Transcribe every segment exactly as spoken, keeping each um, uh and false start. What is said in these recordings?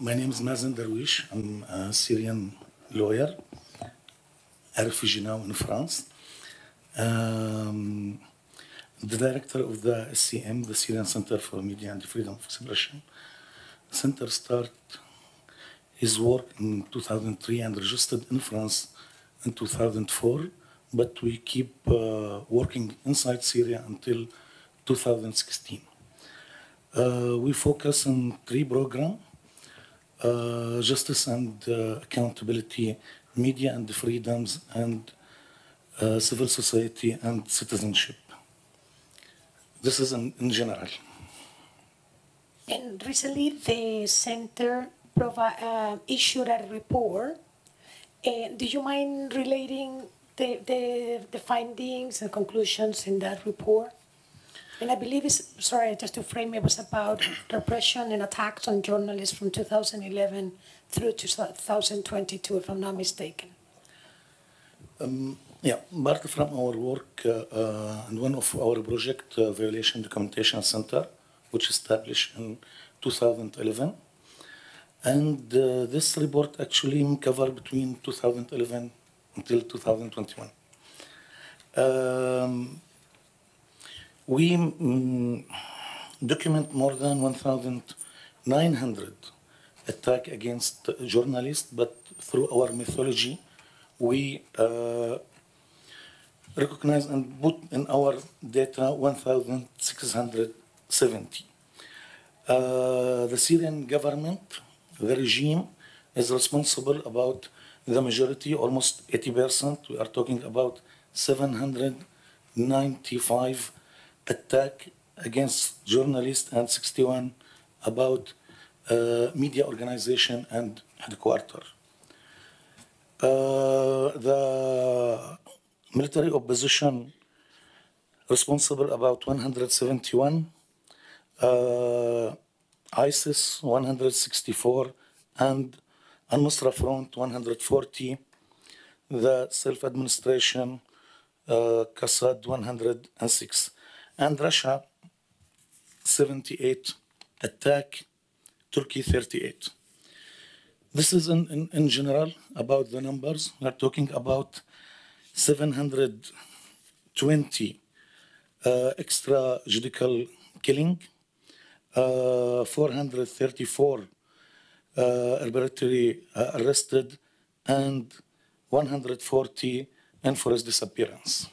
My name is Mazen Darwish. I'm a Syrian lawyer, a refugee now in France. Um, the director of the S C M, the Syrian Center for Media and Freedom of Expression. The center started his work in two thousand three and registered in France in two thousand four, but we keep uh, working inside Syria until two thousand sixteen. Uh, we focus on three programs. Uh, justice and uh, accountability, media and freedoms, and uh, civil society and citizenship. This is in, in general. And recently the center uh, issued a report. Uh, do you mind relating the, the, the findings and conclusions in that report? And I believe it's, sorry, just to frame it, was about repression and attacks on journalists from two thousand eleven through to two thousand twenty-two, if I'm not mistaken. Um, yeah, part from our work uh, uh, and one of our project, uh, Violation Documentation Center, which established in two thousand eleven. And uh, this report actually covered between two thousand eleven until two thousand twenty-one. Um, We um, document more than one thousand nine hundred attacks against journalists, but through our methodology, we uh, recognize and put in our data one thousand six hundred seventy. Uh, the Syrian government, the regime, is responsible about the majority, almost eighty percent. We are talking about seven hundred ninety-five attack against journalists and sixty-one about uh, media organization and headquarter. Uh, the military opposition responsible about one hundred seventy-one, uh, ISIS one hundred sixty-four, and Al-Nusra Front one hundred forty, the self-administration uh, Qassad one hundred six. And Russia, seventy-eight attack, Turkey, thirty-eight. This is in, in, in general about the numbers. We are talking about seven hundred twenty uh, extrajudicial killing, uh, four hundred thirty-four uh, arbitrary uh, arrested, and one hundred forty enforced disappearance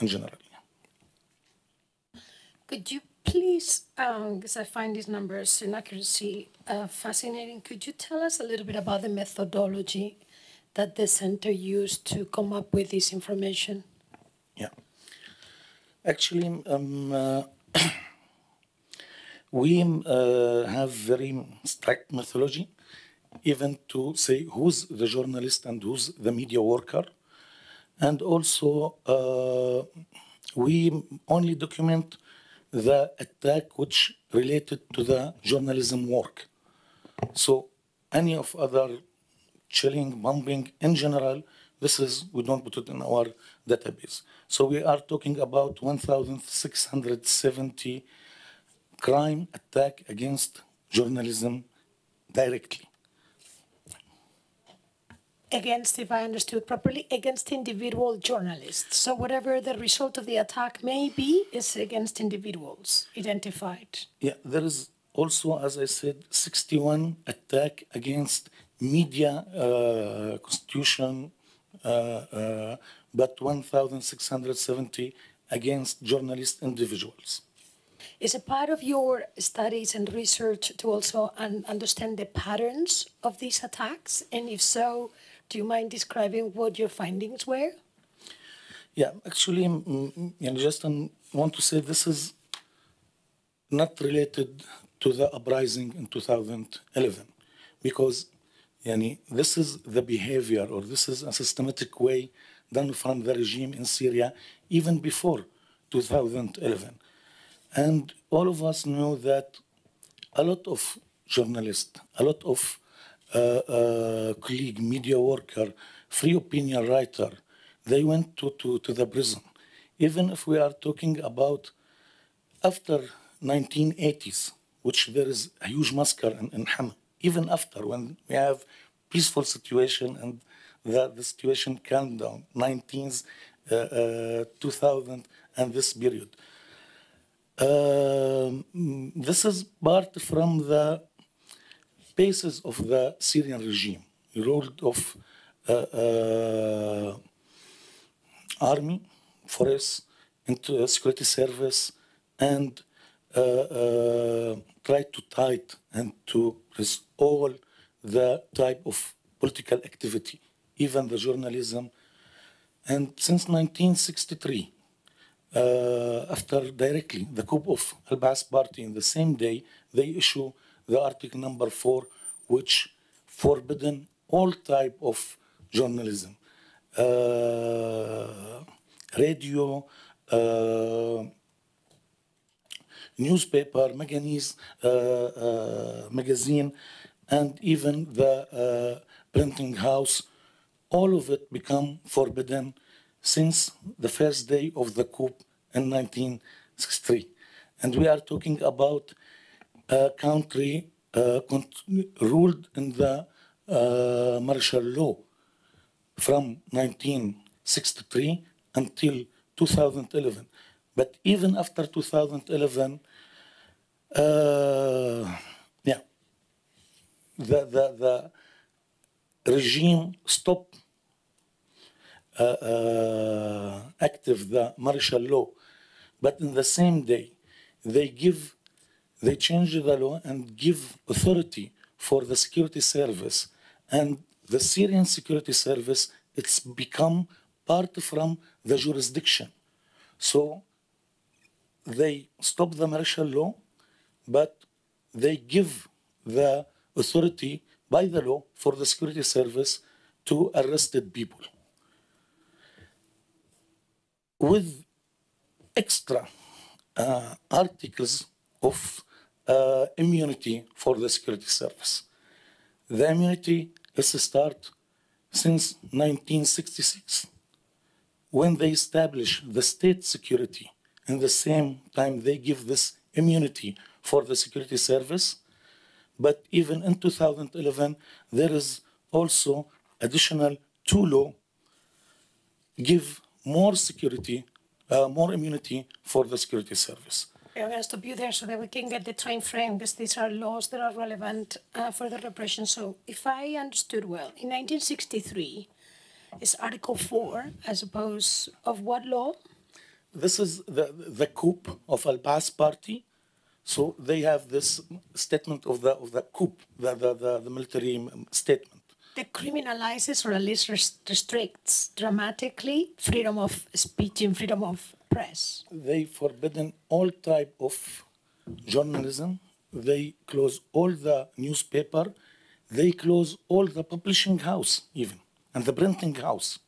in general. Could you please, because um, I find these numbers in accuracy uh, fascinating, could you tell us a little bit about the methodology that the center used to come up with this information? Yeah. Actually, um, uh, we uh, have very strict methodology, even to say who's the journalist and who's the media worker. And also, uh, we only document the attack which related to the journalism work. So any of other chilling, bombing, in general, this is, we don't put it in our database. So we are talking about one thousand six hundred seventy crime attack against journalism directly. Against, if I understood properly, against individual journalists. So whatever the result of the attack may be, is against individuals identified. Yeah, there is also, as I said, sixty-one attack against media, uh, constitution, uh, uh, but one thousand six hundred seventy against journalist individuals. Is a part of your studies and research to also un understand the patterns of these attacks? And if so, do you mind describing what your findings were? Yeah, actually, mm, you know, just um, want to say this is not related to the uprising in two thousand eleven, because you know, this is the behavior, or this is a systematic way done from the regime in Syria even before two thousand eleven. And all of us know that a lot of journalists, a lot of Uh, uh, colleague, media worker, free opinion writer, they went to, to, to the prison. Even if we are talking about after nineteen eighties, which there is a huge massacre in, in Hama, even after, when we have peaceful situation and that the situation calmed down, nineteenth, uh, uh, two thousand, and this period. Uh, this is part from the basis of the Syrian regime, the role of uh, uh, army, force, into security service, and uh, uh, try to tight and to risk all the type of political activity, even the journalism. And since nineteen sixty-three, uh, after directly the coup of Al-Ba'ath party in the same day, they issue the article number four, which forbidden all type of journalism, uh, radio, uh, newspaper, magazines, uh, uh, magazine, and even the uh, printing house. All of it become forbidden since the first day of the coup in nineteen sixty-three. And we are talking about a country uh, ruled in the uh, martial law from nineteen sixty-three until two thousand eleven. But even after two thousand eleven, uh, yeah, the, the, the regime stopped uh, uh, active the martial law. But in the same day, they give, they change the law and give authority for the security service. And the Syrian security service, it's become part from the jurisdiction. So they stop the martial law, but they give the authority by the law for the security service to arrested people. With extra uh, articles of uh, immunity for the security service. The immunity is start since nineteen sixty-six, when they establish the state security. In the same time, they give this immunity for the security service. But even in two thousand eleven, there is also additional two law give more security, uh, more immunity for the security service. I'm going to stop you there so that we can get the time frame, because these are laws that are relevant uh, for the repression. So if I understood well, in nineteen sixty-three, it's Article four, as opposed of what law? This is the, the coup of Al-Ba'ath party. So they have this statement of the, of the coup, the, the, the, the military statement. That criminalizes or at least restricts dramatically freedom of speech and freedom of press. They forbidden all type of journalism. They close all the newspaper. They close all the publishing house even, and the printing house.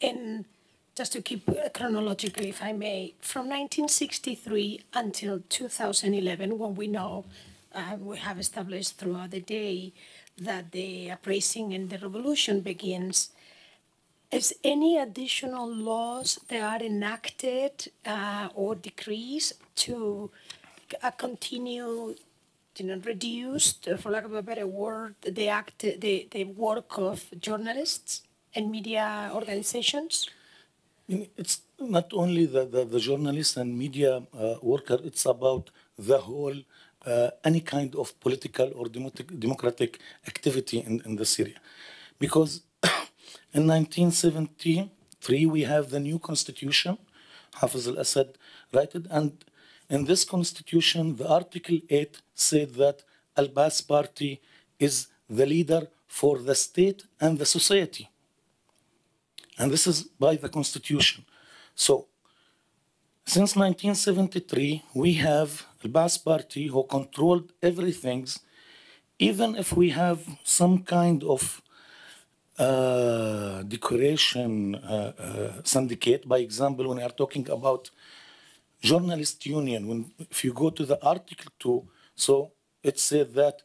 And just to keep chronologically, if I may, from nineteen sixty-three until two thousand eleven, when we know, uh, we have established throughout the day that the uprising and the revolution begins, is any additional laws that are enacted uh, or decrees to uh, continue, you know, reduced, for lack of a better word, the, act, the, the work of journalists and media organizations? It's not only the, the, the journalists and media uh, worker, it's about the whole, uh, any kind of political or democratic activity in, in the Syria. Because in nineteen seventy-three, we have the new constitution, Hafiz al-Assad wrote it, and in this constitution, the Article eight said that Al-Ba'ath party is the leader for the state and the society. And this is by the constitution. So, since nineteen seventy-three, we have Al-Ba'ath party who controlled everything, even if we have some kind of uh, decoration uh, uh, syndicate. By example, when we are talking about journalist union, when, if you go to the Article two, so it said that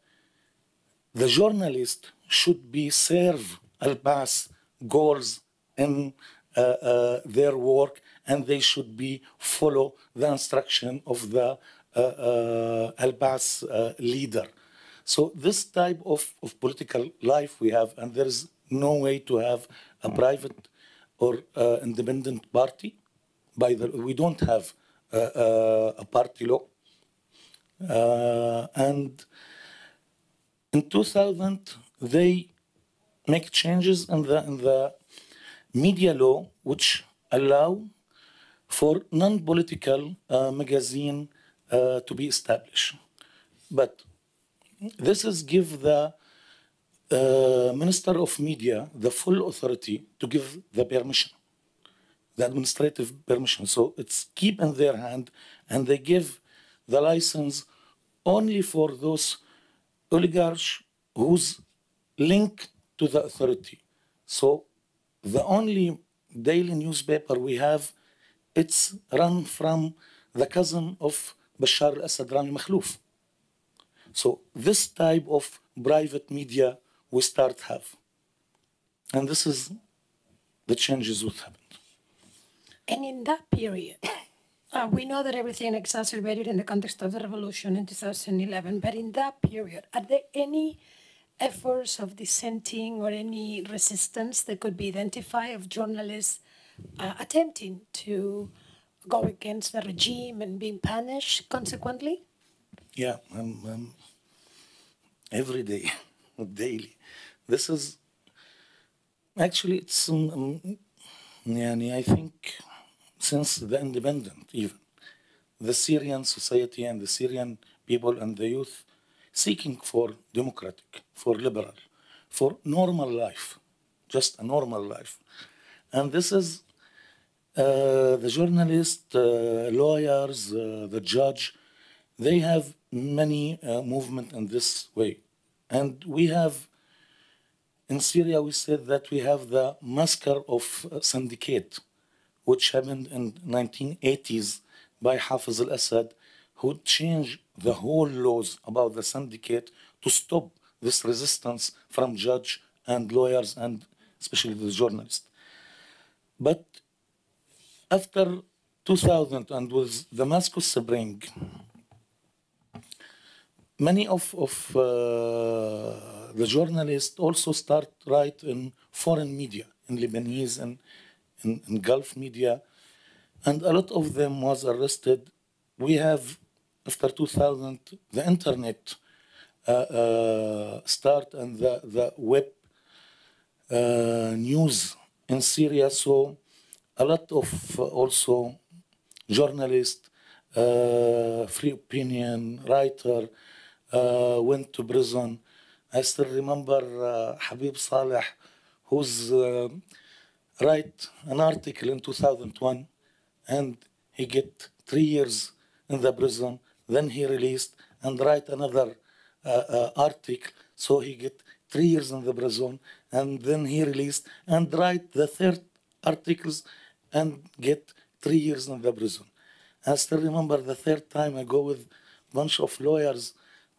the journalist should be serve Al-Ba'ath goals in uh, uh, their work, and they should be follow the instruction of the uh, uh, Al-Ba'ath uh, leader. So this type of, of political life we have, and there is no way to have a private or uh, independent party. By the we don't have uh, uh, a party law. Uh, and in two thousand, they make changes in the, in the media law, which allow for non-political uh, magazine uh, to be established. But this is give the uh, Minister of Media the full authority to give the permission, the administrative permission. So it's keep in their hand, and they give the license only for those oligarchs whose link to the authority. So the only daily newspaper we have, it's run from the cousin of Bashar al-Assad, Rami Makhlouf. So this type of private media we start have. And this is the changes that happened. And in that period, uh, we know that everything exacerbated in the context of the revolution in two thousand eleven, but in that period, are there any efforts of dissenting or any resistance that could be identified of journalists Uh, attempting to go against the regime and being punished consequently? Yeah, um, um, every day, daily. This is actually it's. Um, I think since the independence, even the Syrian society and the Syrian people and the youth seeking for democratic, for liberal, for normal life, just a normal life, and this is. Uh, the journalists, uh, lawyers, uh, the judge, they have many uh, movement in this way. And we have, in Syria, we said that we have the massacre of uh, syndicate, which happened in nineteen eighties by Hafiz al-Assad, who changed the whole laws about the syndicate to stop this resistance from judge and lawyers and especially the journalists. But after two thousand and with the Damascus Spring, many of, of uh, the journalists also start write in foreign media, in Lebanese and in, in Gulf media, and a lot of them was arrested. We have, after two thousand, the internet uh, uh, start and the, the web uh, news in Syria, so a lot of uh, also journalists, uh, free opinion, writer, uh, went to prison. I still remember uh, Habib Saleh, who's uh, write an article in two thousand one, and he get three years in the prison. Then he released and write another uh, uh, article, so he get three years in the prison, and then he released and write the third articles and get three years in the prison. I still remember the third time I go with a bunch of lawyers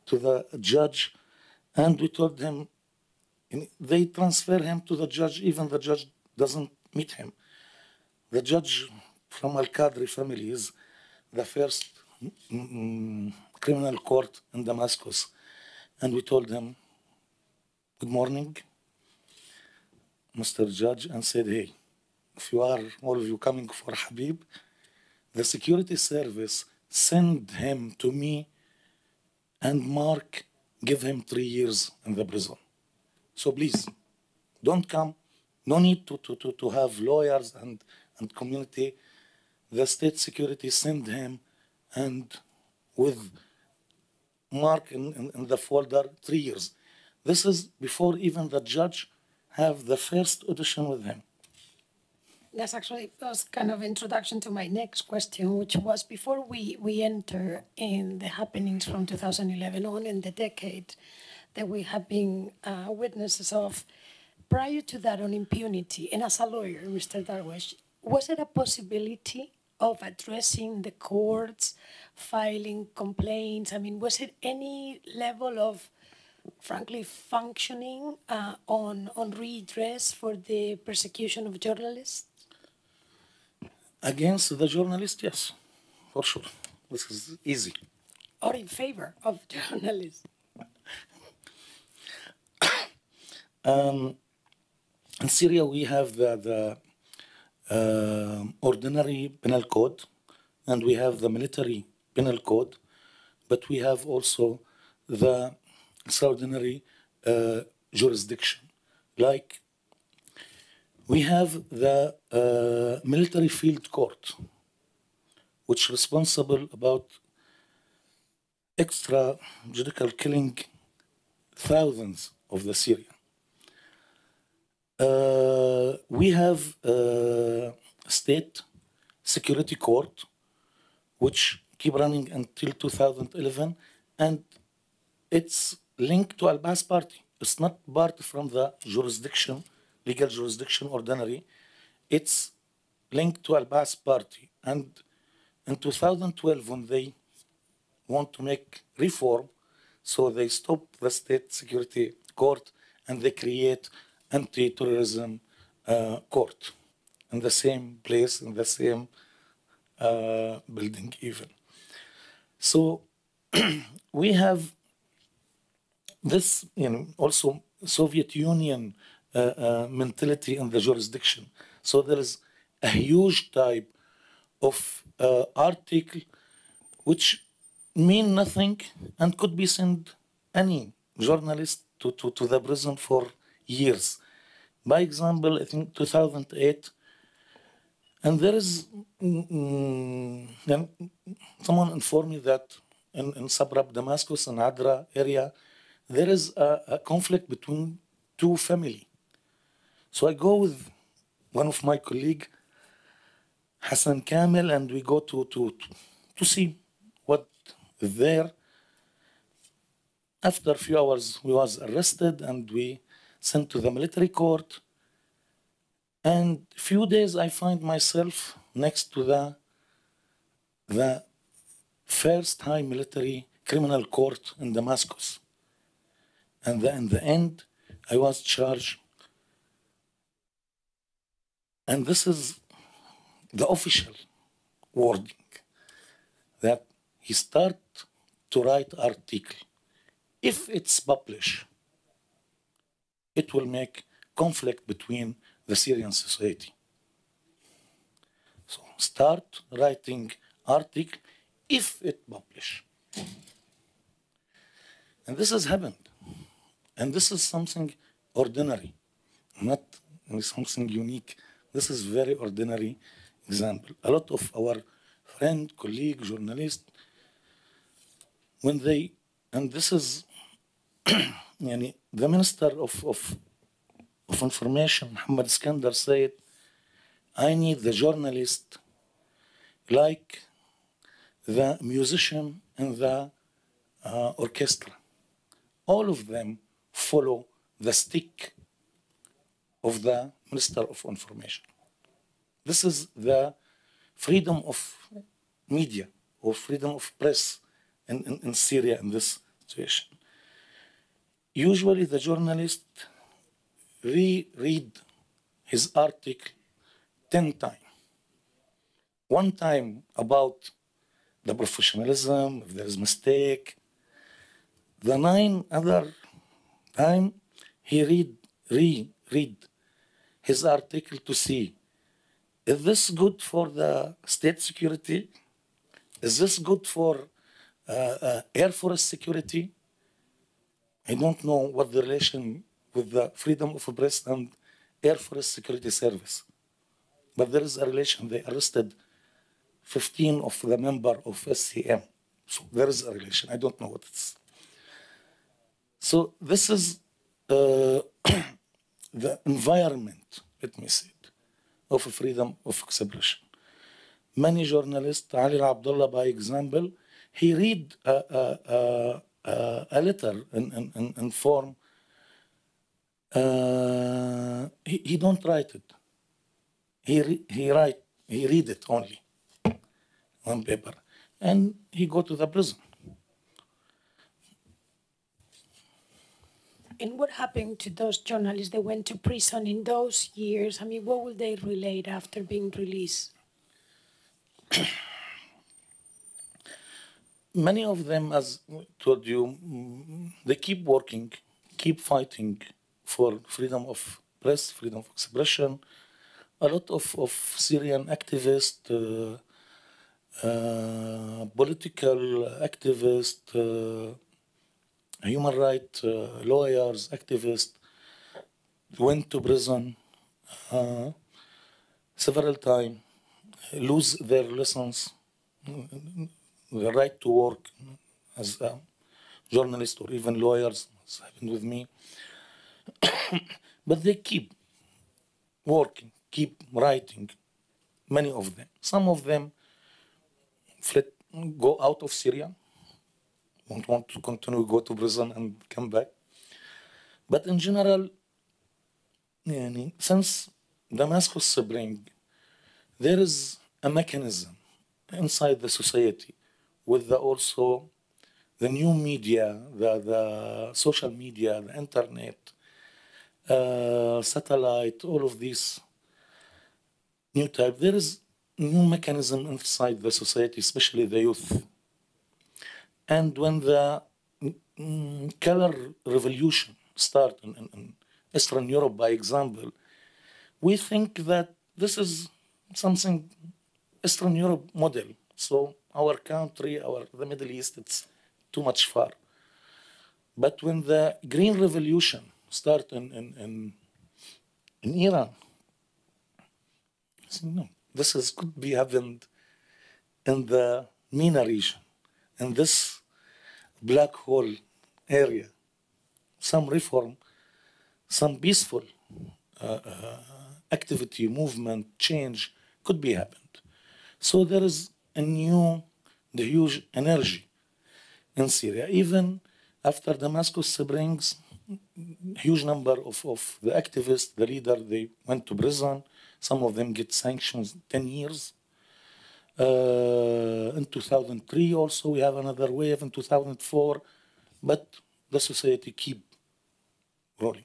to the judge, and we told him, they transfer him to the judge, even the judge doesn't meet him. The judge from Al-Qadri family is the first mm, criminal court in Damascus. And we told him, good morning, Mister Judge, and said, hey, if you are, all of you coming for Habib, the security service send him to me and Mark, give him three years in the prison. So please, don't come. No need to, to, to, to have lawyers and, and community. The state security send him and with Mark in, in, in the folder, three years. This is before even the judge have the first audition with him. That's actually was kind of introduction to my next question, which was before we, we enter in the happenings from two thousand eleven on in the decade that we have been uh, witnesses of. Prior to that, on impunity, and as a lawyer, Mister Darwish, was it a possibility of addressing the courts, filing complaints? I mean, was it any level of, frankly, functioning uh, on, on redress for the persecution of journalists? Against the journalists, yes, for sure. This is easy. Or in favor of journalists? Um, in Syria, we have the, the uh, ordinary penal code, and we have the military penal code, but we have also the extraordinary uh, jurisdiction. Like, we have the uh, military field court, which is responsible about extrajudicial killing thousands of the Syrians. Uh, we have a state security court, which keep running until two thousand eleven, and it's linked to Al-Ba'ath party. It's not part from the jurisdiction, legal jurisdiction, ordinary. It's linked to Al-Ba'ath party. And in two thousand twelve, when they want to make reform, so they stop the state security court and they create anti-terrorism uh, court in the same place, in the same uh, building even. So we have this, you know, also Soviet Union uh, uh, mentality in the jurisdiction. So there is a huge type of uh, article which mean nothing and could be sent any journalist to, to, to the prison for years. By example, I think two thousand eight, and there is mm, someone informed me that in, in suburb Damascus and Adra area, there is a, a conflict between two families. So I go with one of my colleagues, Hassan Kamel, and we go to, to, to, to see what is there. After a few hours, we was arrested and we sent to the military court. And few days I find myself next to the, the first high military criminal court in Damascus. And then in the end, I was charged. And this is the official wording, that he started to write article. If it's published, it will make conflict between the Syrian society. So start writing article if it publish. And this has happened. And this is something ordinary, not something unique. This is very ordinary example. A lot of our friend, colleague, journalist, when they, and this is, the Minister of, of, of Information, Mohammed Iskander, said, I need the journalist like the musician and the uh, orchestra. All of them follow the stick of the Minister of Information. This is the freedom of media or freedom of press in, in, in Syria in this situation. Usually the journalist re-read his article ten times. One time about the professionalism, if there is mistake. The nine other time he read, re-read his article to see, is this good for the state security? Is this good for uh, uh, Air Force security? I don't know what the relation with the freedom of press and Air Force Security Service. But there is a relation. They arrested fifteen of the members of S C M. So there is a relation. I don't know what it's. So this is uh, the environment, let me say it, of freedom of expression. Many journalists, Ali Abdullah, by example, he read a uh, uh, uh, Uh, a letter in, in, in form, uh, he, he don't write it. He, re, he write, he read it only on paper. And he go to the prison. And what happened to those journalists that went to prison in those years? I mean, what will they relate after being released? Many of them, as I told you, they keep working, keep fighting, for freedom of press, freedom of expression. A lot of, of Syrian activists, uh, uh, political activists, uh, human rights uh, lawyers, activists, went to prison uh, several times, lose their license, the right to work as a journalist or even lawyers, as happened with me. But they keep working, keep writing, many of them. Some of them fled, go out of Syria, don't want to continue, go to prison and come back. But in general, since Damascus Spring, there is a mechanism inside the society with the also the new media, the, the social media, the internet, uh, satellite, all of these new type. There is new mechanism inside the society, especially the youth. And when the mm, color revolution started in, in, in Eastern Europe, by example, we think that this is something Eastern Europe model. So our country, our the Middle East, it's too much far. But when the Green Revolution started in, in, in, in Iran, I said, no, this is, could be happened in the MENA region, in this black hole area. Some reform, some peaceful uh, uh, activity, movement, change could be happened. So there is a new, the huge energy in Syria. Even after Damascus Springs, huge number of, of the activists, the leader, they went to prison. Some of them get sanctions, ten years. Uh, in two thousand three also, we have another wave in two thousand four, but the society keep rolling.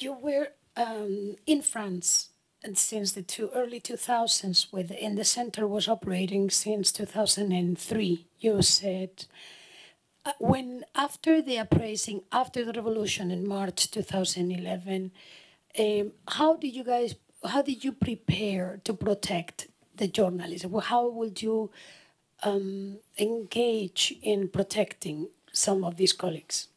You were um, in France and since the two early two thousands, with, and the center was operating since two thousand three, you said. Uh, when after the uprising, after the revolution in March two thousand eleven, um, how did you guys, how did you prepare to protect the journalists? How would you um, engage in protecting some of these colleagues?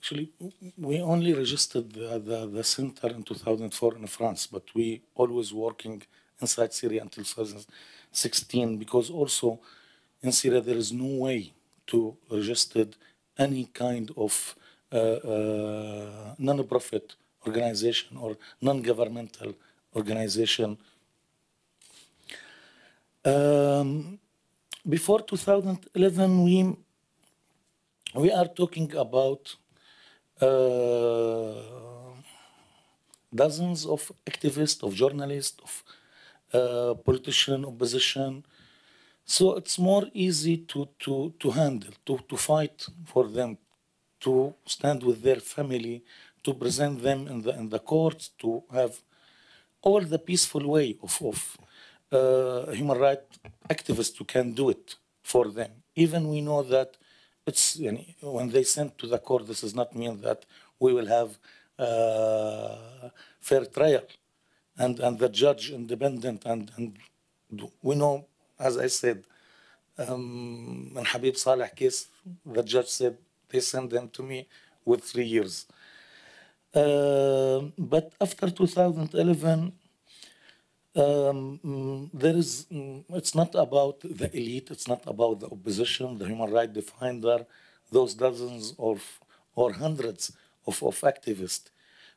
Actually, we only registered the, the, the center in two thousand four in France, but we always working inside Syria until two thousand sixteen, because also in Syria there is no way to register any kind of uh, uh, non-profit organization or non-governmental organization. Um, before two thousand eleven, we, we are talking about Uh, dozens of activists, of journalists, of uh, politician, opposition. So it's more easy to, to, to handle, to, to fight for them, to stand with their family, to present them in the, in the courts, to have all the peaceful way of, of uh, human rights activists who can do it for them. Even we know that it's, you know, when they send to the court, this does not mean that we will have uh, fair trial and, and the judge independent. And, and we know, as I said, um, in Habib Saleh case, the judge said they send him to me with three years. Uh, but after two thousand eleven, Um, there is, it's not about the elite, it's not about the opposition, the human rights defender, those dozens of, or hundreds of, of activists.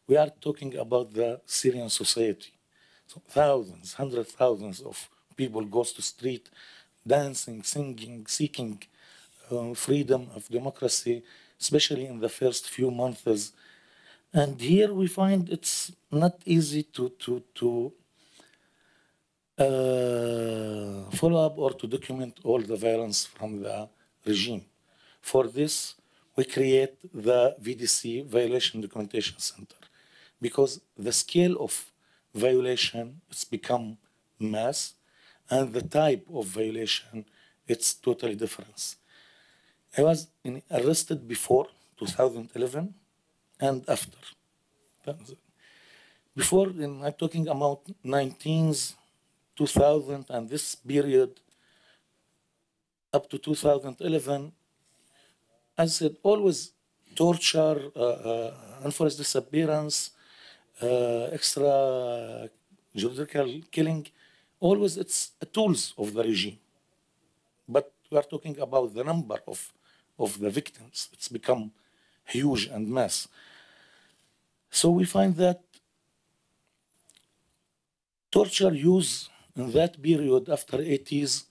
We are talking about the Syrian society. So thousands, hundreds of thousands of people goes to street, dancing, singing, seeking uh, freedom of democracy, especially in the first few months. And here we find it's not easy to, to, to Uh, follow up or to document all the violence from the regime. For this, we create the V D C, Violation Documentation Center, because the scale of violation has become mass, and the type of violation, it's totally different. I was arrested before two thousand eleven and after. Before, in, I'm talking about nineteens, two thousand, and this period up to two thousand eleven, I said always torture, uh, uh, unforced disappearance, uh, extra judicial killing, always it's a tools of the regime. But we are talking about the number of, of the victims. It's become huge and mass. So we find that torture used in that period after eighties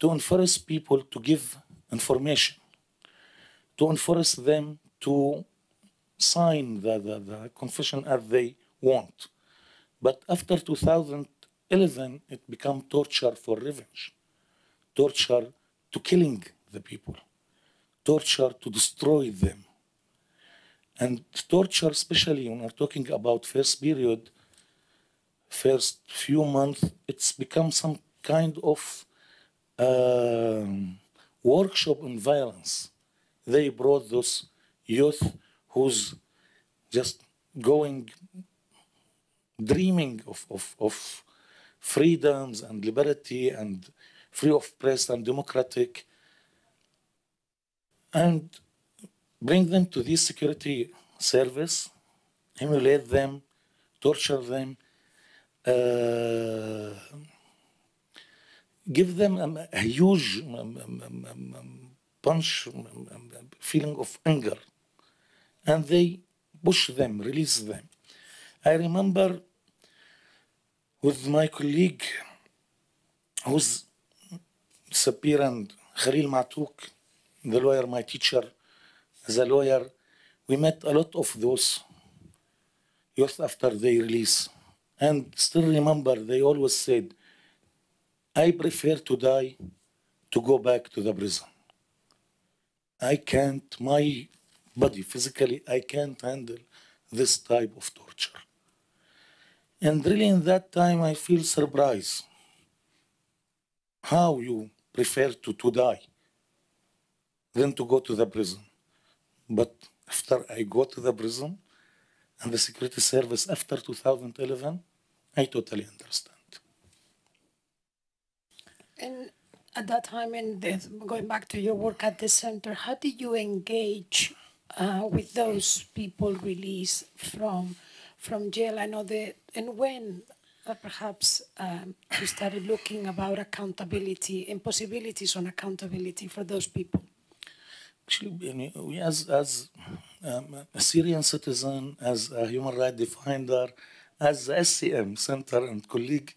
to enforce people to give information, to enforce them to sign the, the, the confession as they want. But after two thousand eleven, it became torture for revenge, torture to killing the people, torture to destroy them. And torture, especially when we're talking about first period, first few months, it's become some kind of uh, workshop on violence. They brought those youth who's just going, dreaming of, of, of freedoms and liberty and free of press and democratic, and bring them to this security service, humiliate them, torture them, uh, give them a, a huge um, um, um, punch, um, um, feeling of anger, and they push them, release them. I remember with my colleague who's disappearance, Khalil Matouk, the lawyer, my teacher, as a lawyer, we met a lot of those youth after they release. And still remember, they always said, I prefer to die to go back to the prison. I can't, my body, physically, I can't handle this type of torture. And really in that time, I feel surprised. How you prefer to, to die than to go to the prison? But after I go to the prison and the security service after two thousand eleven, I totally understand. And at that time, and going back to your work at the center, how did you engage uh, with those people released from from jail? I know that, and when uh, perhaps um, you started looking about accountability and possibilities on accountability for those people. Actually, we as, as um, a Syrian citizen, as a human rights defender, as the S C M Center and colleague,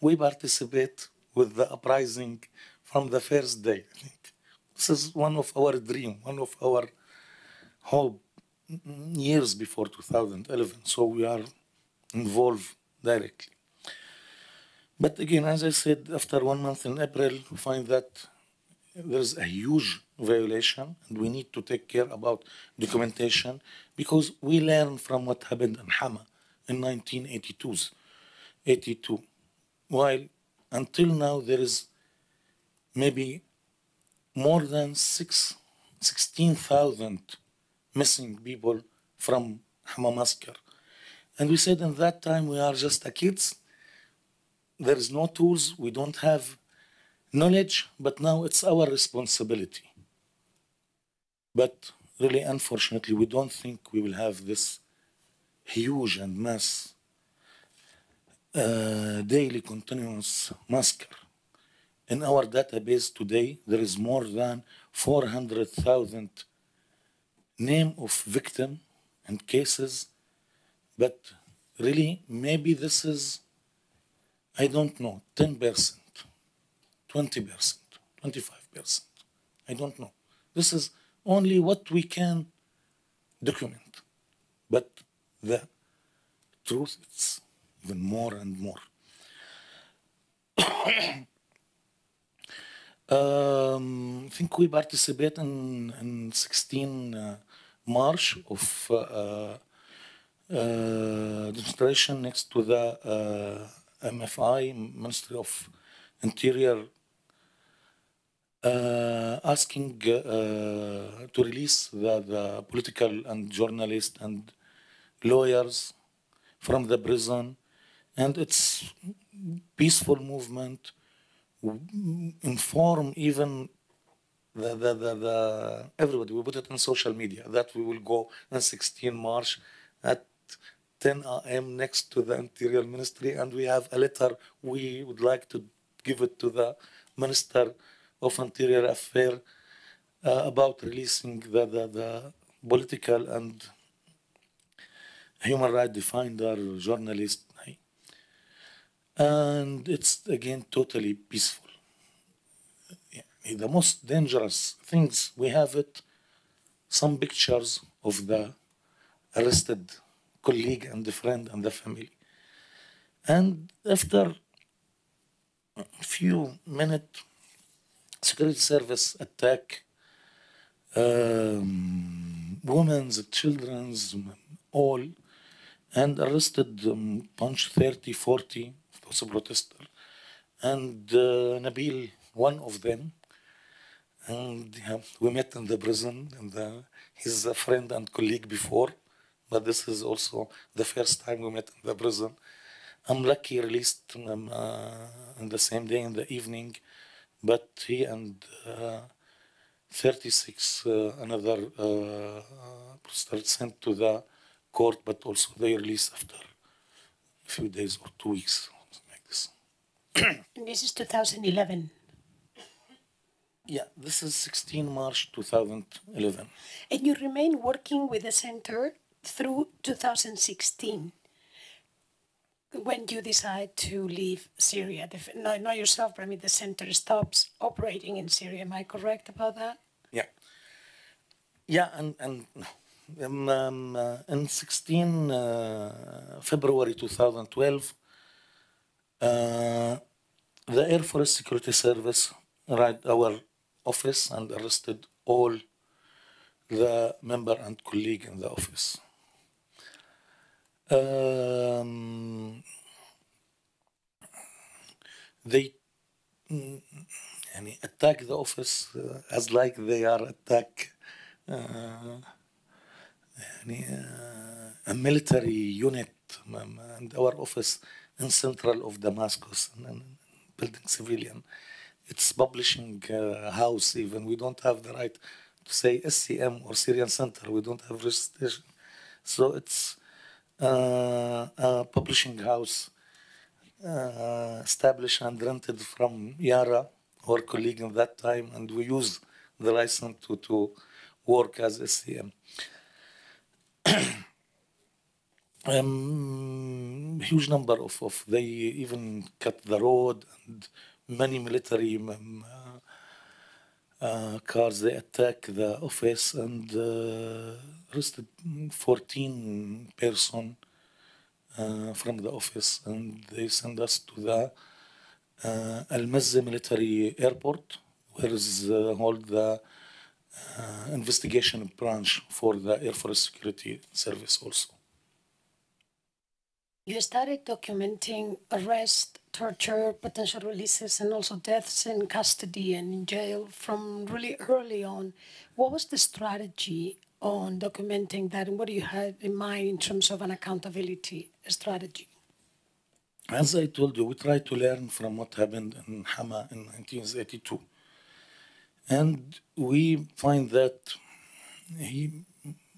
we participate with the uprising from the first day, I think. This is one of our dream, one of our hope years before two thousand eleven, so we are involved directly. But again, as I said, after one month in April, we find that there's a huge violation, and we need to take care about documentation because we learn from what happened in Hama in nineteen eighty-two. While until now there is maybe more than six, sixteen thousand missing people from Hama massacre. And we said in that time we are just a kids, there is no tools, we don't have knowledge, but now it's our responsibility. But really, unfortunately, we don't think we will have this huge and mass uh, daily continuous massacre. In our database today, there is more than four hundred thousand names of victims and cases. But really, maybe this is, I don't know, ten percent, twenty percent, twenty-five percent. I don't know. This is only what we can document, but the truth is even more and more. um, I think we participate in, in sixteen uh, March of uh, uh, demonstration next to the uh, M F I, Ministry of Interior uh, asking uh, to release the, the political and journalists and lawyers from the prison. And it's peaceful movement, inform even the, the, the, the everybody. We put it on social media that we will go on the sixteenth of March at ten A M next to the Interior Ministry, and we have a letter we would like to give it to the Minister of Interior Affairs uh, about releasing the, the, the political and human rights defender, journalist. And it's again totally peaceful. The most dangerous things we have it, some pictures of the arrested colleague and the friend and the family. And after a few minutes, security service attack um, women's, children's, all, and arrested um, punch thirty, forty was a protester, and uh, Nabil, one of them, and yeah, we met in the prison, and uh, he's a friend and colleague before, but this is also the first time we met in the prison. I'm lucky released um, uh, on the same day in the evening, but he and uh, thirty-six uh, another uh, protesters sent to the court, but also they released after a few days or two weeks. And this is two thousand eleven. Yeah, this is sixteenth of March two thousand eleven. And you remain working with the center through two thousand sixteen, when you decide to leave Syria. No, not yourself, but I mean the center stops operating in Syria. Am I correct about that? Yeah. Yeah, and and um, um, uh, in sixteen uh, February two thousand twelve. Uh, the Air Force Security Service raided our office and arrested all the member and colleague in the office. Um, they mm, attack the office uh, as like they are attack uh, a military unit, and our office in central of Damascus, and building civilian. It's publishing uh, house even. We don't have the right to say S C M or Syrian Center. We don't have registration. So it's uh, a publishing house uh, established and rented from Yara, our colleague at that time, and we used the license to, to work as S C M. Um, huge number of, of they even cut the road, and many military um, uh, uh, cars, they attack the office and uh, arrested fourteen person uh, from the office, and they send us to the uh, Al-Mazze military airport, where is uh, hold the uh, investigation branch for the Air Force Security Service also. You started documenting arrest, torture, potential releases, and also deaths in custody and in jail from really early on. What was the strategy on documenting that, and what do you have in mind in terms of an accountability strategy? As I told you, we tried to learn from what happened in Hama in nineteen eighty-two. And we find that a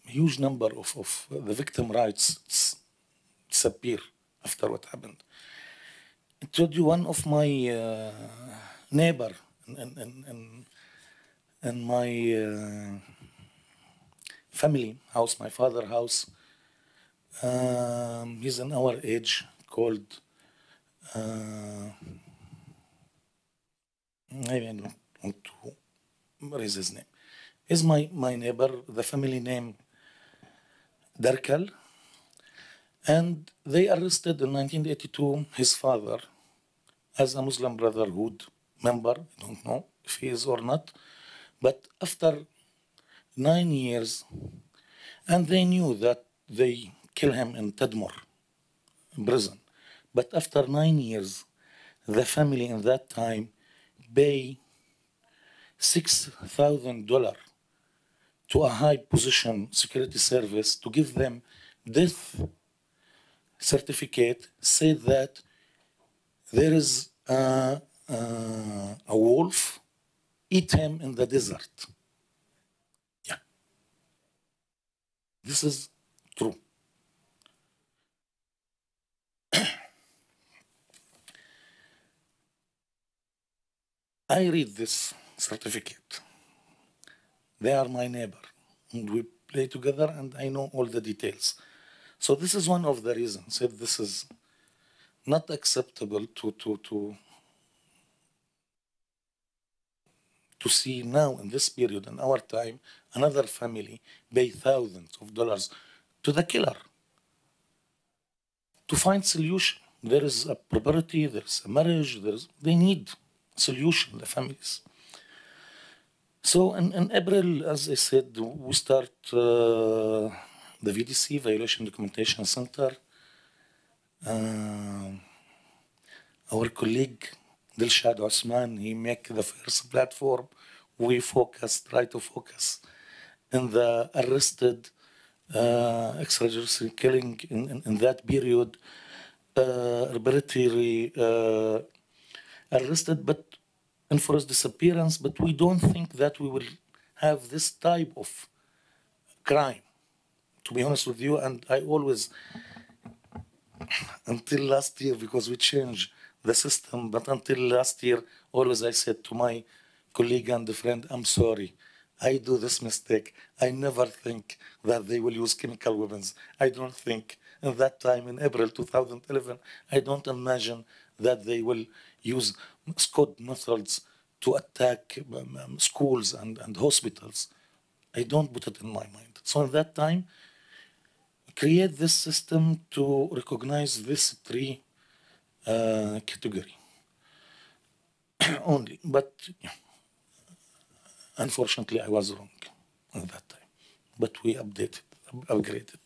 huge number of, of the victim rights disappear after what happened. I told you one of my uh, neighbor and and and and my uh, family house, my father house. Um, he's in our age, called uh, I don't want to raise his name. Is my my neighbor, the family name Derkel. And they arrested in nineteen eighty-two his father as a Muslim Brotherhood member. I don't know if he is or not. But after nine years, and they knew that they kill him in Tadmor, in prison. But after nine years, the family in that time pay six thousand dollars to a high position security service to give them death certificate, say that there is a, a, a wolf, eat him in the desert. Yeah. This is true. I read this certificate. They are my neighbor, and we play together, and I know all the details. So this is one of the reasons that this is not acceptable to, to, to, to see now in this period, in our time, another family pay thousands of dollars to the killer to find solution. There is a property, there is a marriage, there is, they need solution, the families. So in, in April, as I said, we start uh, the V D C, Violation Documentation Center. Uh, our colleague Dilshad Osman, he make the first platform. We focus, try to focus in the arrested uh, extrajudicial killing in, in, in that period, uh, arbitrary uh, arrested, but and for his disappearance, but we don't think that we will have this type of crime, to be honest with you. And I always, until last year, because we changed the system, but until last year, always I said to my colleague and friend, I'm sorry, I do this mistake. I never think that they will use chemical weapons. I don't think, in that time, in April two thousand eleven, I don't imagine that they will use Scott methods to attack um, um, schools and, and hospitals. I don't put it in my mind. So at that time, create this system to recognize this three uh, category only. But yeah, unfortunately, I was wrong at that time. But we updated, upgraded.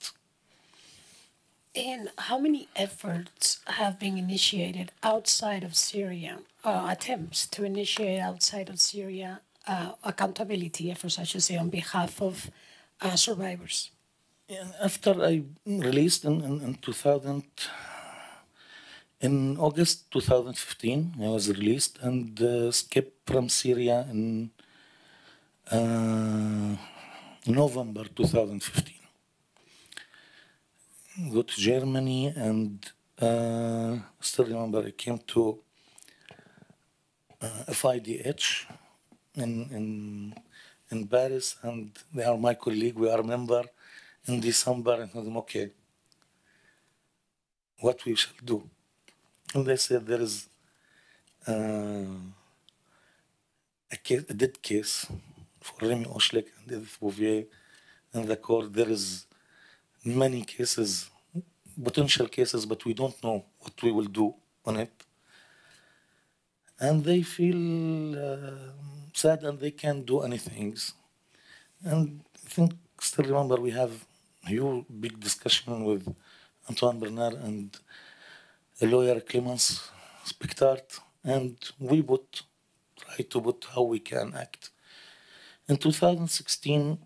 And how many efforts have been initiated outside of Syria, uh, attempts to initiate outside of Syria uh, accountability efforts, I should say, on behalf of uh, survivors? And after I released in, in, in two thousand, in August two thousand fifteen, I was released and uh, escaped from Syria in uh, November two thousand fifteen. Go to Germany, and uh, still remember I came to uh, F I D H in, in, in Paris, and they are my colleague, we are a member, in December, and told them, okay, what we shall do? And they said there is uh, a, case, a dead case for Rémi Ochlik and Edith Bouvier in the court. There is many cases, potential cases, but we don't know what we will do on it. And they feel uh, sad, and they can't do anything. And I think, still remember, we have a huge, big discussion with Antoine Bernard and a lawyer, Clemens Spectart, and we put, try to put how we can act. In two thousand sixteen,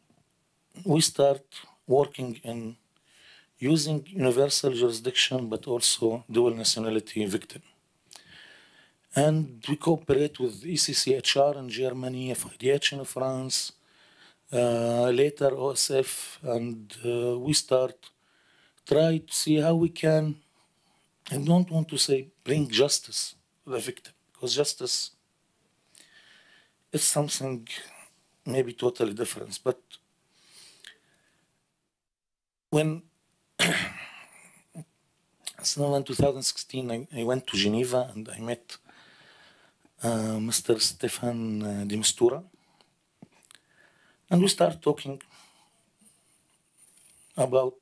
we start working in using universal jurisdiction, but also dual nationality victim. And we cooperate with E C C H R in Germany, F I D H in France, uh, later O S F, and uh, we start, try to see how we can, I don't want to say bring justice to the victim, because justice is something maybe totally different, but when so in two thousand sixteen, I, I went to Geneva and I met uh, Mister Stefan de Mistura, and we started talking about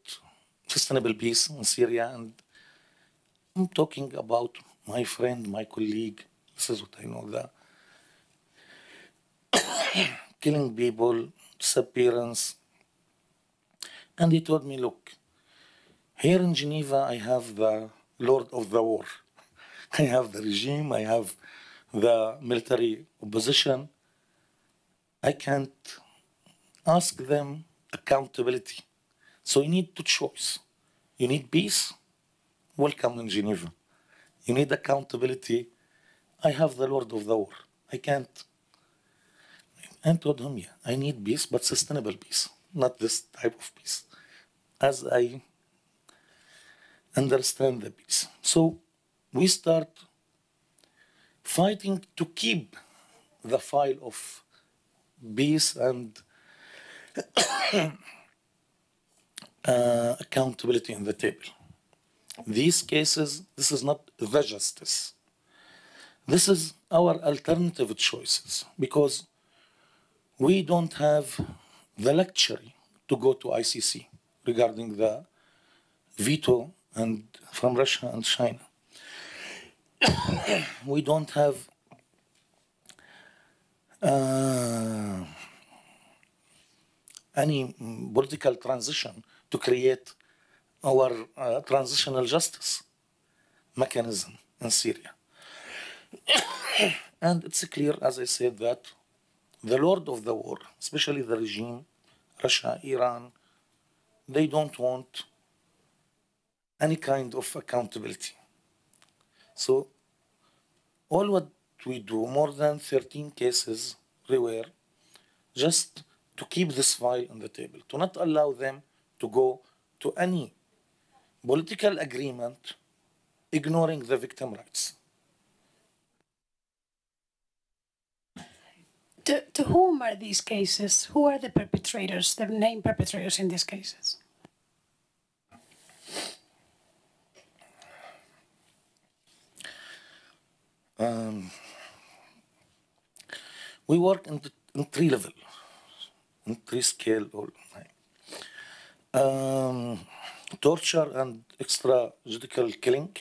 sustainable peace in Syria, and I'm talking about my friend, my colleague. This is what I know, that killing people, disappearance. And he told me, look, here in Geneva, I have the Lord of the War. I have the regime, I have the military opposition. I can't ask them accountability. So you need two choice. You need peace, welcome in Geneva. You need accountability. I have the Lord of the War. I can't. And told him, yeah, I need peace, but sustainable peace, not this type of peace, as I understand the peace. So we start fighting to keep the file of peace and uh, accountability on the table. These cases, this is not the justice. This is our alternative choices, because we don't have the luxury to go to I C C regarding the veto and from Russia and China. We don't have uh, any political transition to create our uh, transitional justice mechanism in Syria. And it's clear, as I said, that the Lord of the War, especially the regime, Russia, Iran, they don't want any kind of accountability. So all what we do, more than thirteen cases, they were just to keep this file on the table, to not allow them to go to any political agreement ignoring the victim rights. To, to whom are these cases? Who are the perpetrators, the named perpetrators in these cases? Um, we work in, the, in three level, in three scale all night. Um, torture and extrajudicial killing.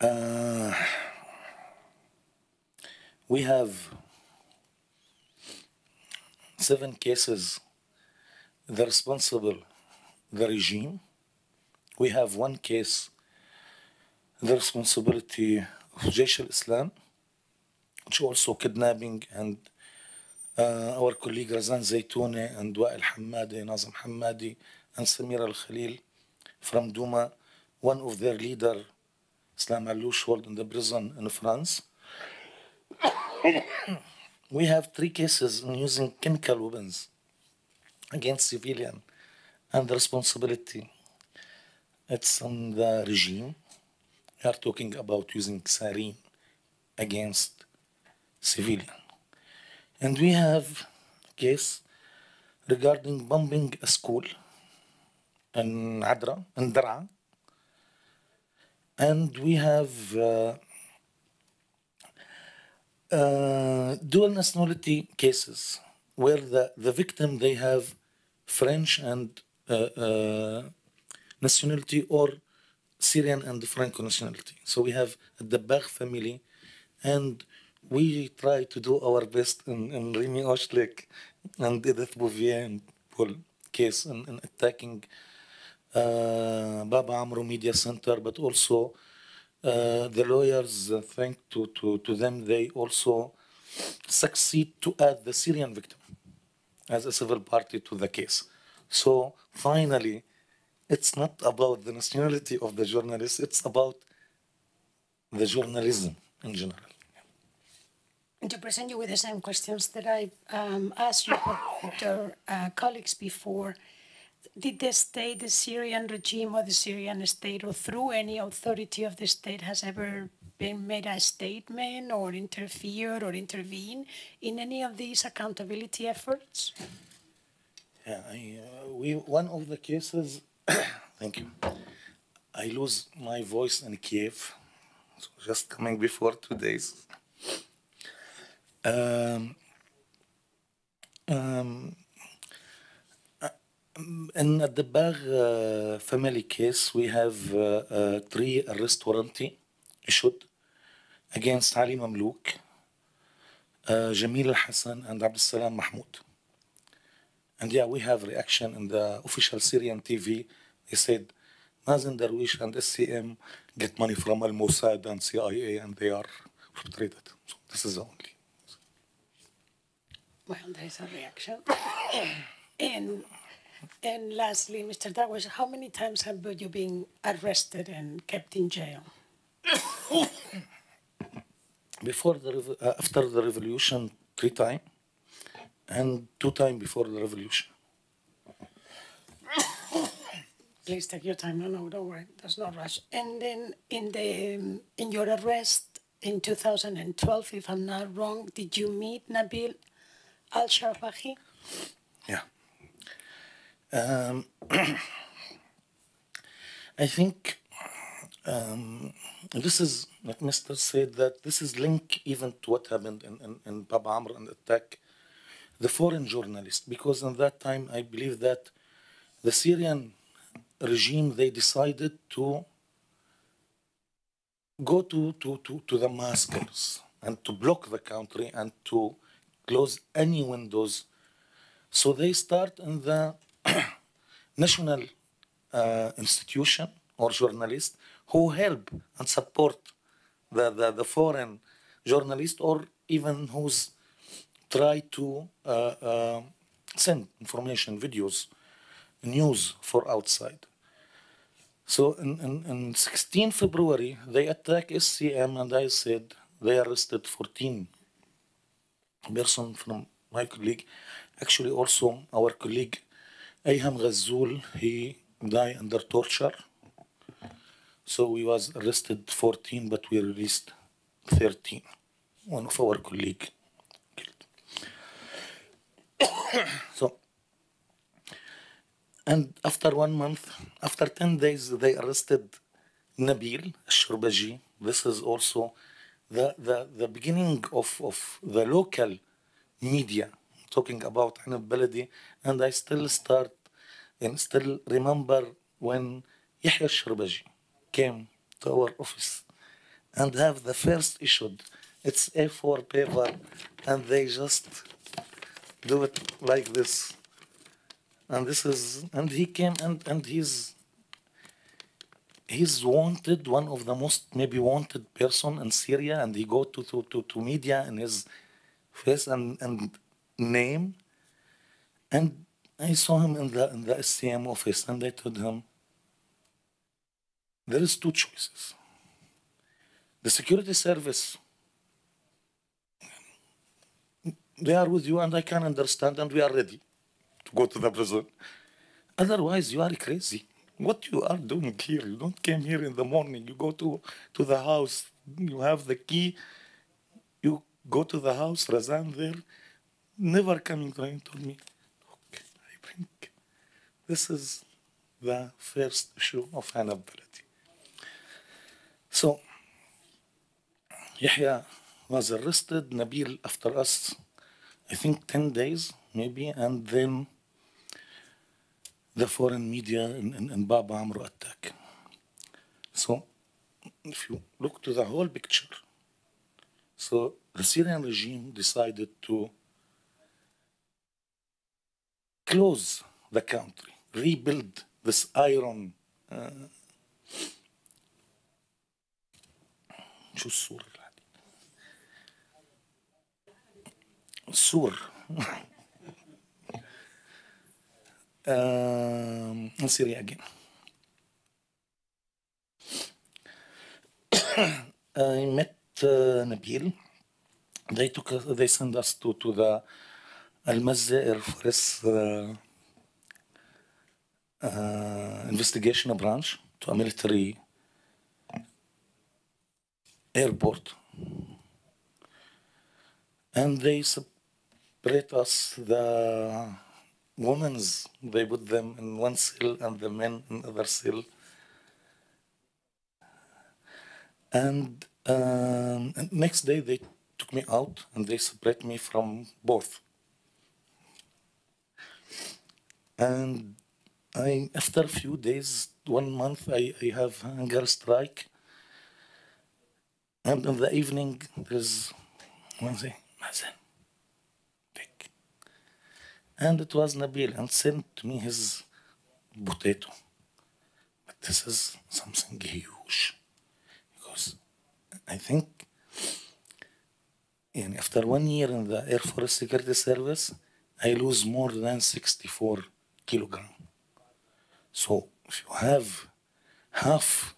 Uh, We have seven cases, the responsible, the regime. We have one case, the responsibility of Jaysh al-Islam, which also kidnapping, and uh, our colleague Razan Zaytouna and Wael Hamadi, Nazim Hamadi, and Samir al-Khalil from Douma, one of their leader, Islam Alouche, held in the prison in France. We have three cases in using chemical weapons against civilian, and the responsibility, it's on the regime. We are talking about using sarin against civilian. And we have a case regarding bombing a school in Adra, in Daraya. And we have uh, Uh, dual nationality cases where the, the victim, they have French and uh, uh, nationality or Syrian and Franco nationality. So we have the Bach family, and we try to do our best in, in Rémi Ochlik and Edith Bouvier and Paul case in, in attacking uh, Baba Amr Media Center, but also Uh, the lawyers, uh, thanks to, to, to them, they also succeed to add the Syrian victim as a civil party to the case. So finally, it's not about the nationality of the journalist, it's about the journalism in general. And to present you with the same questions that I um, asked you your uh, colleagues before, did the state, the Syrian regime or the Syrian state, or through any authority of the state, has ever been made a statement or interfered or intervened in any of these accountability efforts? Yeah, I, uh, we, one of the cases, thank you, I lose my voice in Kiev, so just coming before two days. Um, um, In the Bag uh, family case, we have uh, uh, three arrest warrants issued against Ali Mamlouk, uh, Jamil Hassan, and Abdeslam Mahmoud. And yeah, we have reaction in the official Syrian T V. They said Mazen Darwish and S C M get money from Al Mossad and C I A, and they are perpetrated. So This is only. Well, there's a reaction. and, and lastly, Mister Darwish, how many times have you been arrested and kept in jail? Before the uh, after the revolution, three times, and two times before the revolution. Please take your time. No, no, don't worry. There's no rush. And then in the um, in your arrest in two thousand twelve, if I'm not wrong, did you meet Nabil al-Sharbaji? Yeah. Um, I think um, this is, like Mister said, that this is linked even to what happened in, in, in Baba Amr and attack the foreign journalists, because in that time I believe that the Syrian regime, they decided to go to, to, to, to the massacres and to block the country and to close any windows. So they start in the national uh, institution or journalists who help and support the, the, the foreign journalist or even who's try to uh, uh, send information, videos, news for outside. So in, in, in sixteenth February, they attack S C M, and I said they arrested fourteen person from my colleague. Actually, also our colleague, Ayham Ghazzoul, he died under torture. So we was arrested fourteen, but we released thirteen. One of our colleague killed. So, and after one month, after ten days, they arrested Nabil al-Sharbaji. This is also the, the, the beginning of, of the local media, talking about Anab Baladi, and I still start and still remember when Yahya al-Sharbaji came to our office and have the first issue. It's A four paper, and they just do it like this. And this is, and he came, and and he's he's wanted, one of the most maybe wanted person in Syria, and he go to to to, to media in his face and and name, and I saw him in the in the S C M office, and I told him there is two choices. The security service, they are with you, and I can understand, and we are ready to go to the prison. Otherwise, you are crazy. What you are doing here? You don't came here in the morning. You go to, to the house. You have the key. You go to the house, Razan there, never coming, trying to me. Okay, I think this is the first issue of Hana Baladi. So, Yahya was arrested, Nabil after us, I think ten days, maybe, and then the foreign media in, in, in Baba Amr attack. So, if you look to the whole picture, so the Syrian regime decided to close the country, rebuild this iron uh, sur Um, in Syria again. I met uh, Nabil. They took us, they sent us to, to the Al-Mazze Air Force uh, uh, investigation branch, to a military airport, and they separate us, the women's, they put them in one cell and the men in other cell. And um, next day they took me out and they separated me from both. And I, after a few days, one month, I, I have hunger strike. And in the evening, there's one thing, Mazen. And it was Nabil, and sent to me his potato. But this is something huge, because I think And after one year in the Air Force Security Service, I lose more than sixty-four kilograms. So if you have half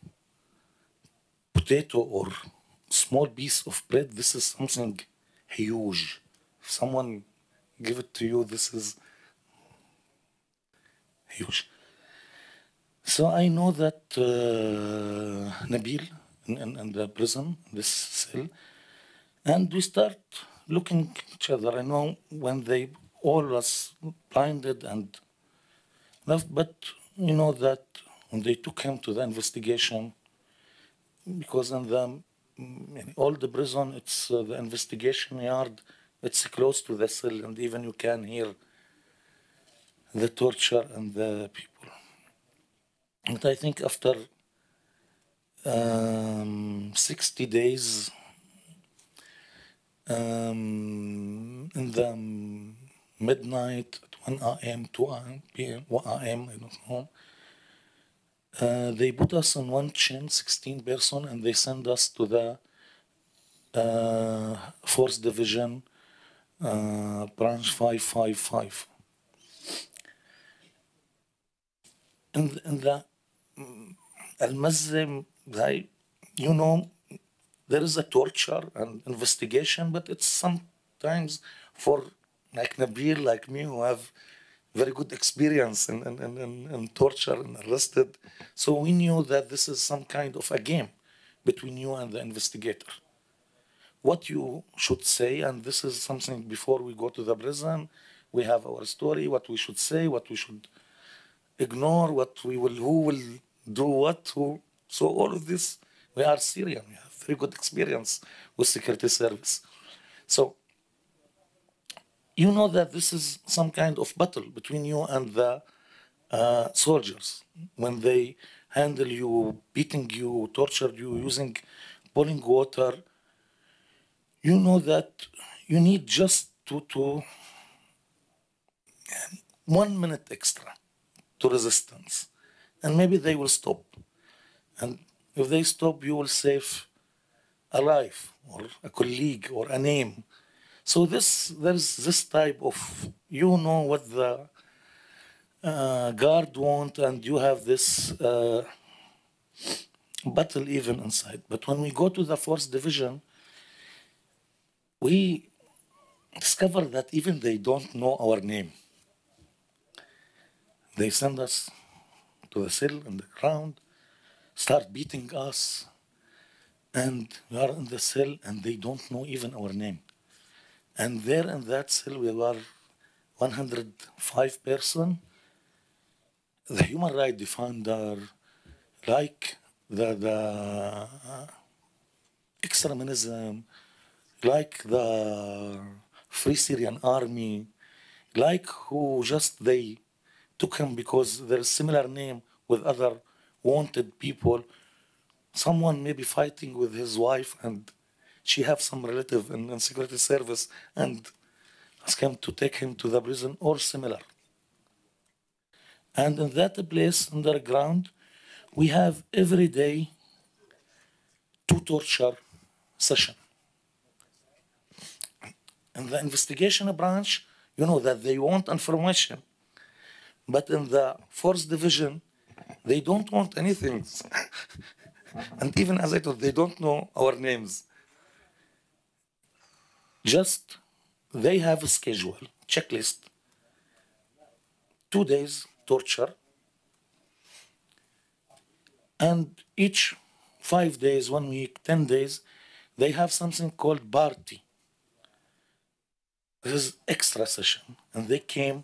potato or small piece of bread, this is something huge. If someone give it to you, this is huge. So I know that uh, Nabil in, in, in the prison, this cell, and we start looking at each other. I know when they all was blinded and left, but you know that when they took him to the investigation, because in the in all the prison, it's uh, the investigation yard, it's close to the cell, and even you can hear the torture and the people. But I think after um, sixty days um, in the midnight at one A M, two A M, one A M, I don't know, Uh, they put us in one chain, sixteen person, and they send us to the uh, fourth division, uh, branch five five five. And, and the Al-Mazze, they, you know, there is a torture and investigation, but it's sometimes for like Nabil, like me, who have very good experience and, and, and, and torture and arrested. So we knew that this is some kind of a game between you and the investigator. What you should say, and this is something before we go to the prison, we have our story, what we should say, what we should ignore, what we will, who will do what, who. So all of this, we are Syrian, we have very good experience with security service. So you know that this is some kind of battle between you and the uh, soldiers. When they handle you, beating you, torture you, using boiling water, you know that you need just to, to one minute extra to resistance. And maybe they will stop. And if they stop, you will save a life or a colleague or a name. So this, there's this type of, you know what the uh, guard want, and you have this uh, battle even inside. But when we go to the fourth division, we discover that even they don't know our name. They send us to the cell on the ground, start beating us, and we are in the cell and they don't know even our name. And there in that cell, we were one hundred five person. The human rights defender, like the, the extremism, like the Free Syrian Army, like who just they took him because there's similar name with other wanted people. Someone maybe fighting with his wife, and she have some relative in, in security service, and ask him to take him to the prison or similar. And in that place underground, we have every day two torture session. In the investigation branch, you know that they want information, but in the fourth division, they don't want anything. And even as I told, they don't know our names. Just, they have a schedule, checklist, two days torture, and each five days, one week, ten days, they have something called party. This is extra session, and they came,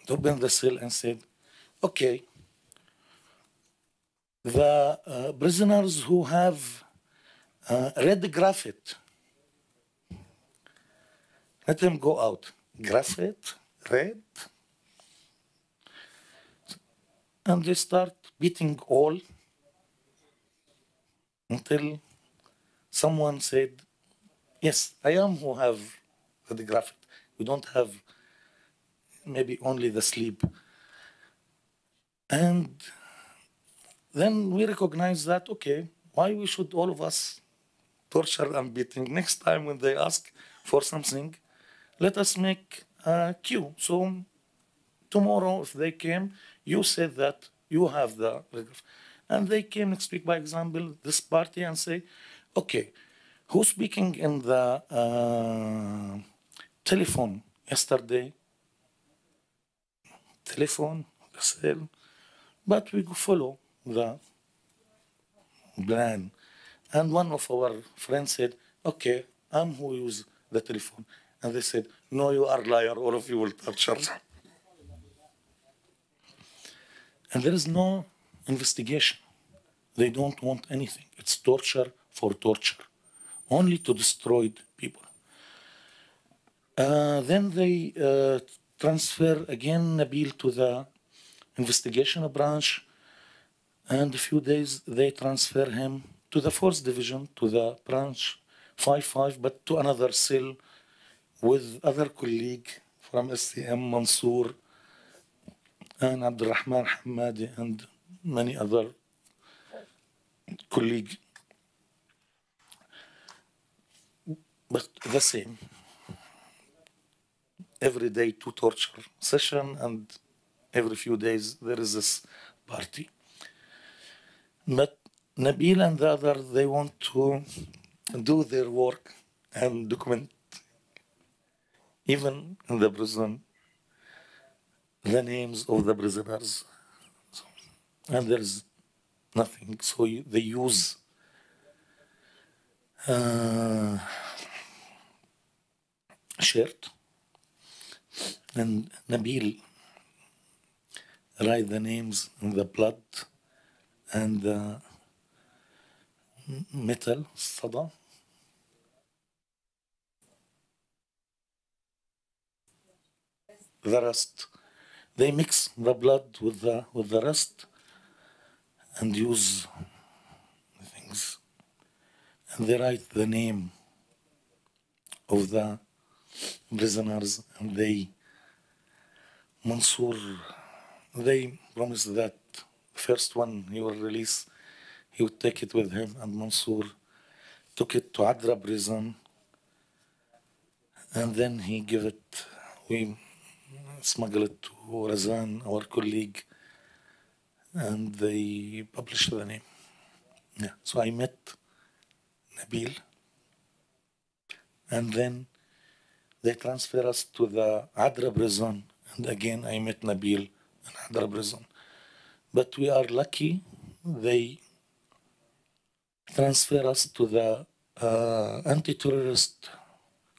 and opened the cell and said, okay, the uh, prisoners who have uh, red graphite, let them go out. Graphite, red. And they start beating all until someone said, yes, I am who have the graphite. We don't have maybe only the sleep. And then we recognize that, okay, why we should all of us torture and beating. Next time when they ask for something, let us make a queue. So tomorrow, if they came, you said that you have the regret. And they came next week, by example, this party and say, okay, who's speaking in the uh, telephone yesterday? Telephone, the cell. But we follow the plan. And one of our friends said, okay, I'm who use the telephone. And they said, no, you are liar, all of you will torture. And there is no investigation. They don't want anything. It's torture for torture, only to destroy people. Uh, then they uh, transfer again Nabil to the investigation branch, and a few days they transfer him to the fourth division, to the branch five five, but to another cell with other colleague from S C M, Mansour, and Abdurrahman Hamadi, and many other colleagues. But the same. Every day two torture session, and every few days there is this party. But Nabil and the other, they want to do their work and document, even in the prison, the names of the prisoners. And there's nothing. So you, they use uh, shirt, and Nabil write the names in the blood and the metal, sada. The rust. They mix the blood with the with the rust and use the things, and they write the name of the prisoners, and they Mansour, they promised that the first one he will release, he would take it with him, and Mansour took it to Adra prison, and then he gave it, we smuggled it to Razan, our colleague, and they published the name. Yeah. So I met Nabil, and then they transferred us to the Adra prison, and again I met Nabil in Adra prison. But we are lucky, they transfer us to the uh, anti-terrorist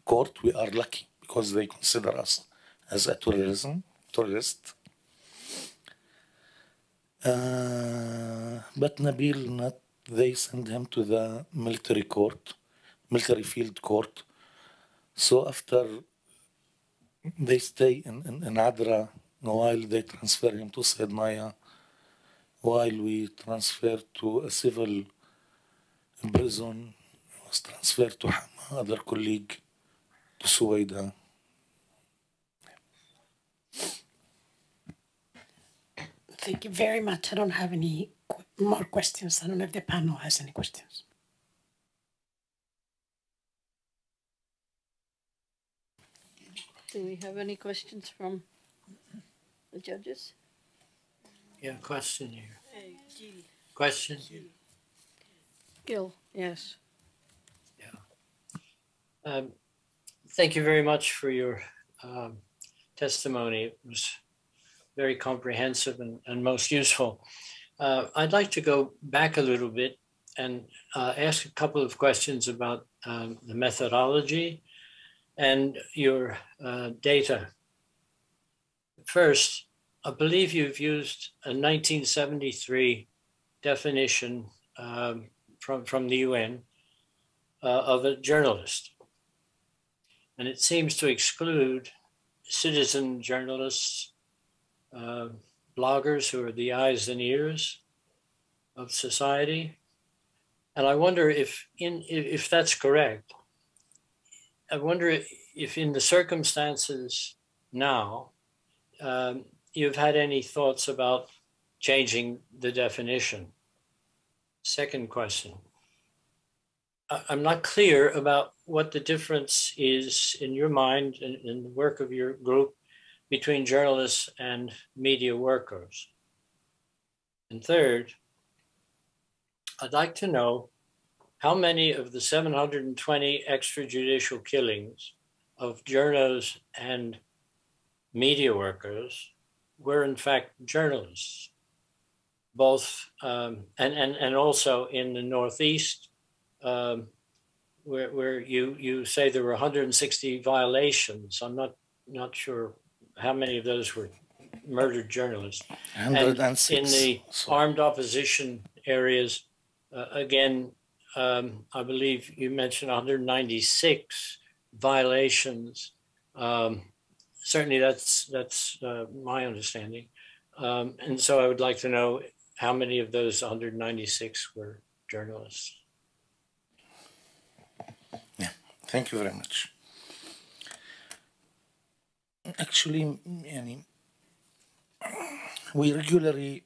court. We are lucky because they consider us as a terrorism, terrorist. Uh, but Nabil, not, they send him to the military court, military field court. So after they stay in, in, in Adra a while, they transfer him to Said Maya, while we transfer to a civil prison, was transferred to Hama, other colleague, to Suwaida. Thank you very much. I don't have any more questions. I don't know if the panel has any questions. Do we have any questions from the judges? Yeah, question here. Hey, Jill. Question? Jill. Gil, yes. Yeah. Um, thank you very much for your um, testimony. It was very comprehensive and, and most useful. Uh, I'd like to go back a little bit and uh, ask a couple of questions about um, the methodology and your uh, data. First, I believe you've used a nineteen seventy-three definition um, From, from the U N uh, of a journalist. And it seems to exclude citizen journalists, uh, bloggers who are the eyes and ears of society. And I wonder if, in, if that's correct, I wonder if in the circumstances now, um, you've had any thoughts about changing the definition. Second question, I'm not clear about what the difference is in your mind and in, in the work of your group between journalists and media workers. And third, I'd like to know how many of the seven hundred twenty extrajudicial killings of journos and media workers were in fact journalists, both um, and, and, and also in the Northeast, um, where, where you, you say there were one hundred sixty violations. I'm not, not sure how many of those were murdered journalists. And in the armed opposition areas, uh, again, um, I believe you mentioned one hundred ninety-six violations. Um, certainly that's, that's uh, my understanding. Um, and so I would like to know how many of those one hundred ninety-six were journalists. Yeah, thank you very much. Actually, we regularly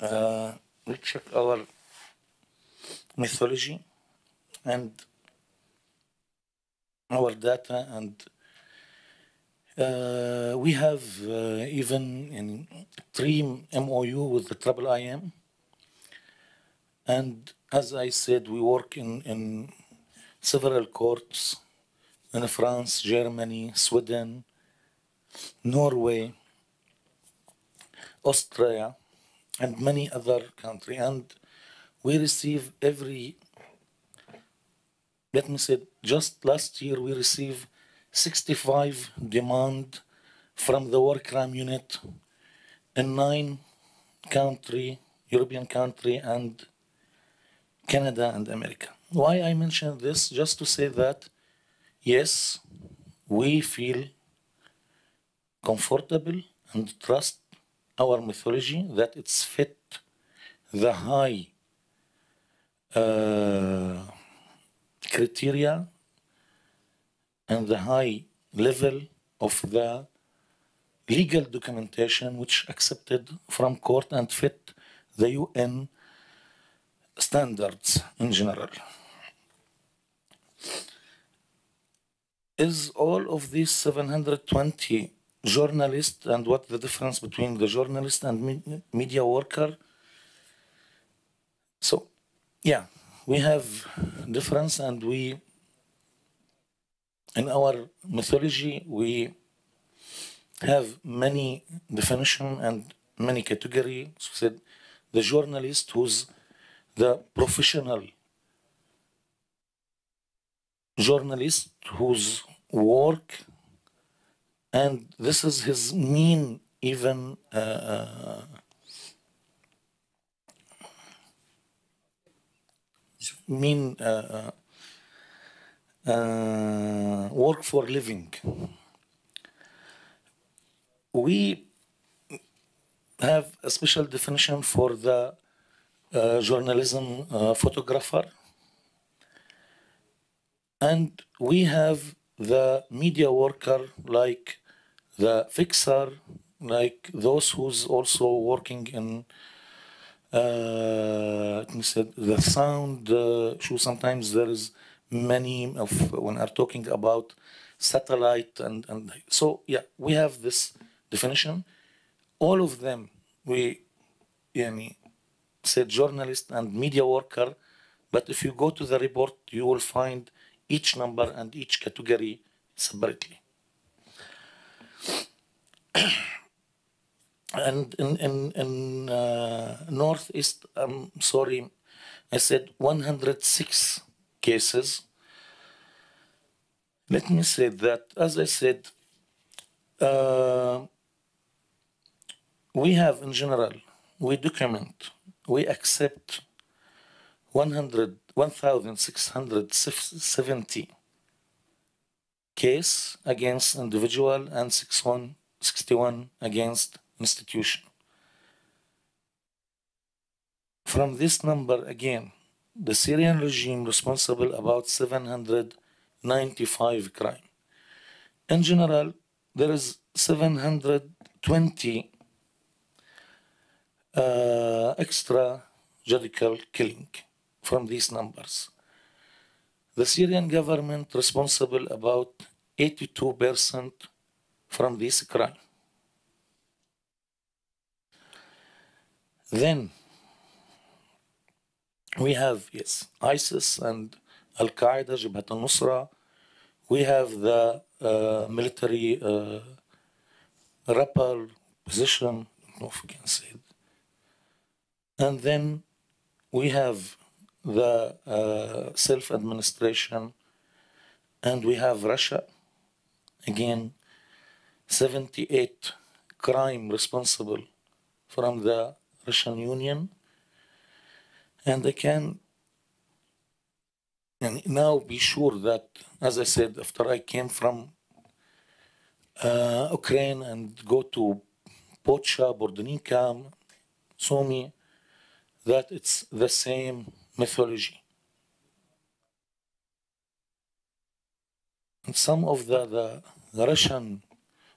uh, recheck our mythology and our data, and uh, we have uh, even in three M O U with the Trouble I M. And as I said, we work in, in several courts in France, Germany, Sweden, Norway, Austria, and many other countries. And we receive every, let me say, just last year we received sixty-five demands from the War Crime Unit in nine countries, European countries, and Canada and America. Why I mention this? Just to say that, yes, we feel comfortable and trust our mythology, that it's fit the high uh, criteria and the high level of the legal documentation which accepted from court and fit the U N standards in general. Is all of these seven hundred twenty journalists, and what the difference between the journalist and me media worker? So, yeah, we have difference, and we, in our mythology, we have many definition and many category. So said the journalist who's the professional journalist whose work, and this is his mean, even uh, mean uh, uh, work for living. We have a special definition for the uh, journalism uh, photographer, and we have the media worker, like the fixer, like those who's also working in uh, the sound uh, show. Sometimes there is many of when are talking about satellite, and and so yeah, we have this definition. All of them we yani, said journalist and media worker, but if you go to the report, you will find each number and each category separately. And in, in, in uh, Northeast, I'm sorry, I said one hundred six cases. Let me say that, as I said, uh, we have in general, we document, we accept one thousand six hundred seventy case against individual and six hundred sixty-one against institution. From this number, again, the Syrian regime responsible about seven hundred ninety-five crime. In general, there is seven hundred twenty uh, extra judicial killing from these numbers. the Syrian government responsible about eighty-two percent from this crime. Then we have, yes, ISIS and Al-Qaeda, Jabhat al-Nusra. We have the uh, military uh, rappel position, I don't know if we can say it. And then we have the uh, self-administration, and we have Russia. Again, seventy-eight crime responsible from the Russian Union. And I can and now be sure that, as I said, after I came from uh, Ukraine and go to Pocha, Bordianka, Sumy, that it's the same mythology. And some of the, the, the Russian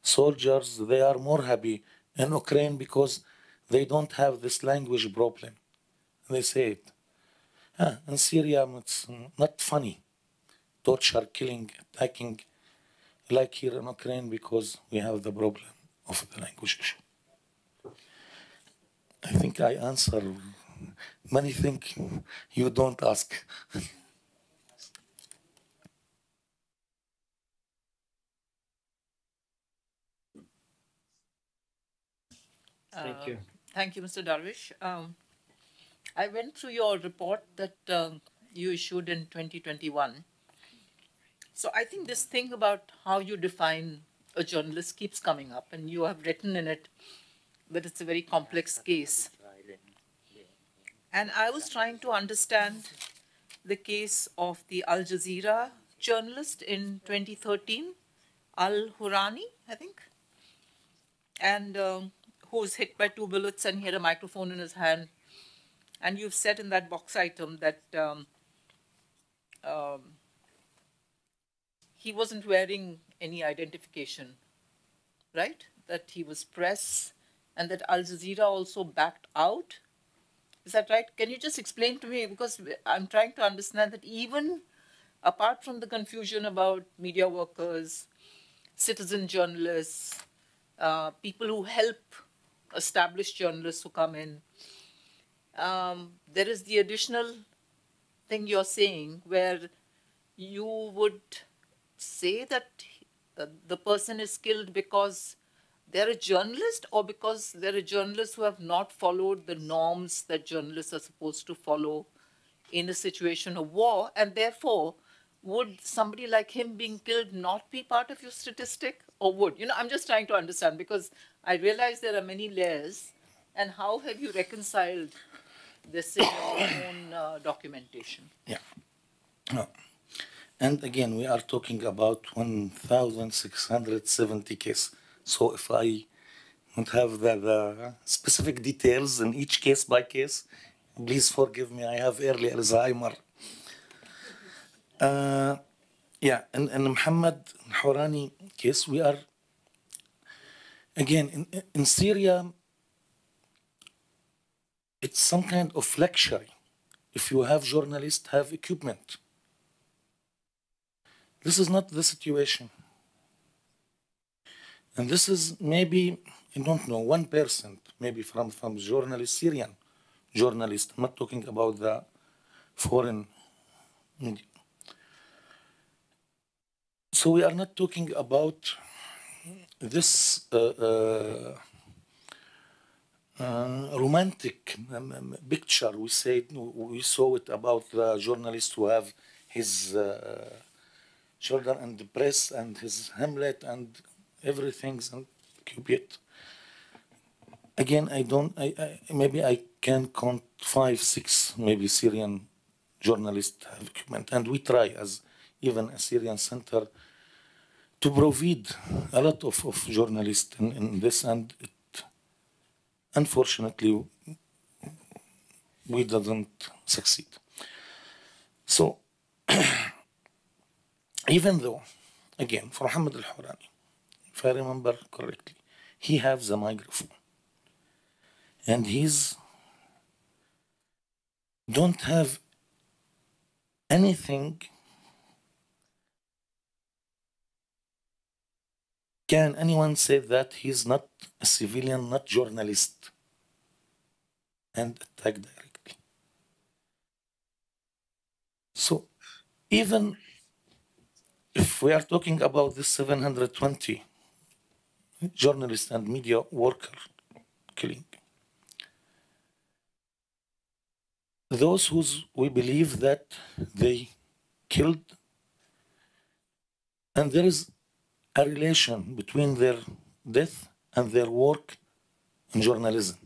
soldiers, they are more happy in Ukraine because they don't have this language problem. They say it. Ah, in Syria, it's not funny. Torture, killing, attacking, like here in Ukraine, because we have the problem of the language issue. I think I answer many things you don't ask. Thank you. Uh, thank you, Mister Darwish. Um, I went through your report that uh, you issued in twenty twenty-one. So I think this thing about how you define a journalist keeps coming up, and you have written in it that it's a very complex case. And I was trying to understand the case of the Al Jazeera journalist in twenty thirteen, Al Harani, I think, and um, who was hit by two bullets and he had a microphone in his hand. And you've said in that box item that um, um, he wasn't wearing any identification, right? That he was press, and that Al Jazeera also backed out. Is that right? Can you just explain to me? Because I'm trying to understand that even apart from the confusion about media workers, citizen journalists, uh, people who help established journalists who come in, Um, there is the additional thing you're saying where you would say that uh, the person is killed because they're a journalist or because they're a journalist who have not followed the norms that journalists are supposed to follow in a situation of war, and therefore would somebody like him being killed not be part of your statistic, or would? You know, I'm just trying to understand because I realize there are many layers, and how have you reconciled this in your own uh, documentation? Yeah. No. And again, we are talking about one thousand six hundred seventy cases. So if I don't have the, the specific details in each case by case, please forgive me, I have early Alzheimer. Uh, yeah, in, in Muhammad Harani case, we are, again, in, in Syria, it's some kind of luxury. If you have journalists, have equipment. This is not the situation. And this is maybe, I don't know, one percent, maybe from, from journalists, Syrian journalists. I'm not talking about the foreign media. So we are not talking about this uh, uh, Uh, romantic um, picture we said we saw it about the journalist who have his uh, shoulder and the press and his Hamlet and everything and Cupid. Again, I don't. I, I maybe I can count five, six, maybe Syrian journalists have equipment, and we try as even a Syrian center to provide a lot of, of journalists in, in this and. It, Unfortunately, we didn't succeed. So, even though, again, for Muhammad al-Harani, if I remember correctly, he has the microphone. And he's don't have anything Can anyone say that he's not a civilian, not journalist? And attack directly. So even if we are talking about this seven hundred twenty journalists and media worker killing, those who we believe that they killed, and there is a relation between their death and their work in journalism.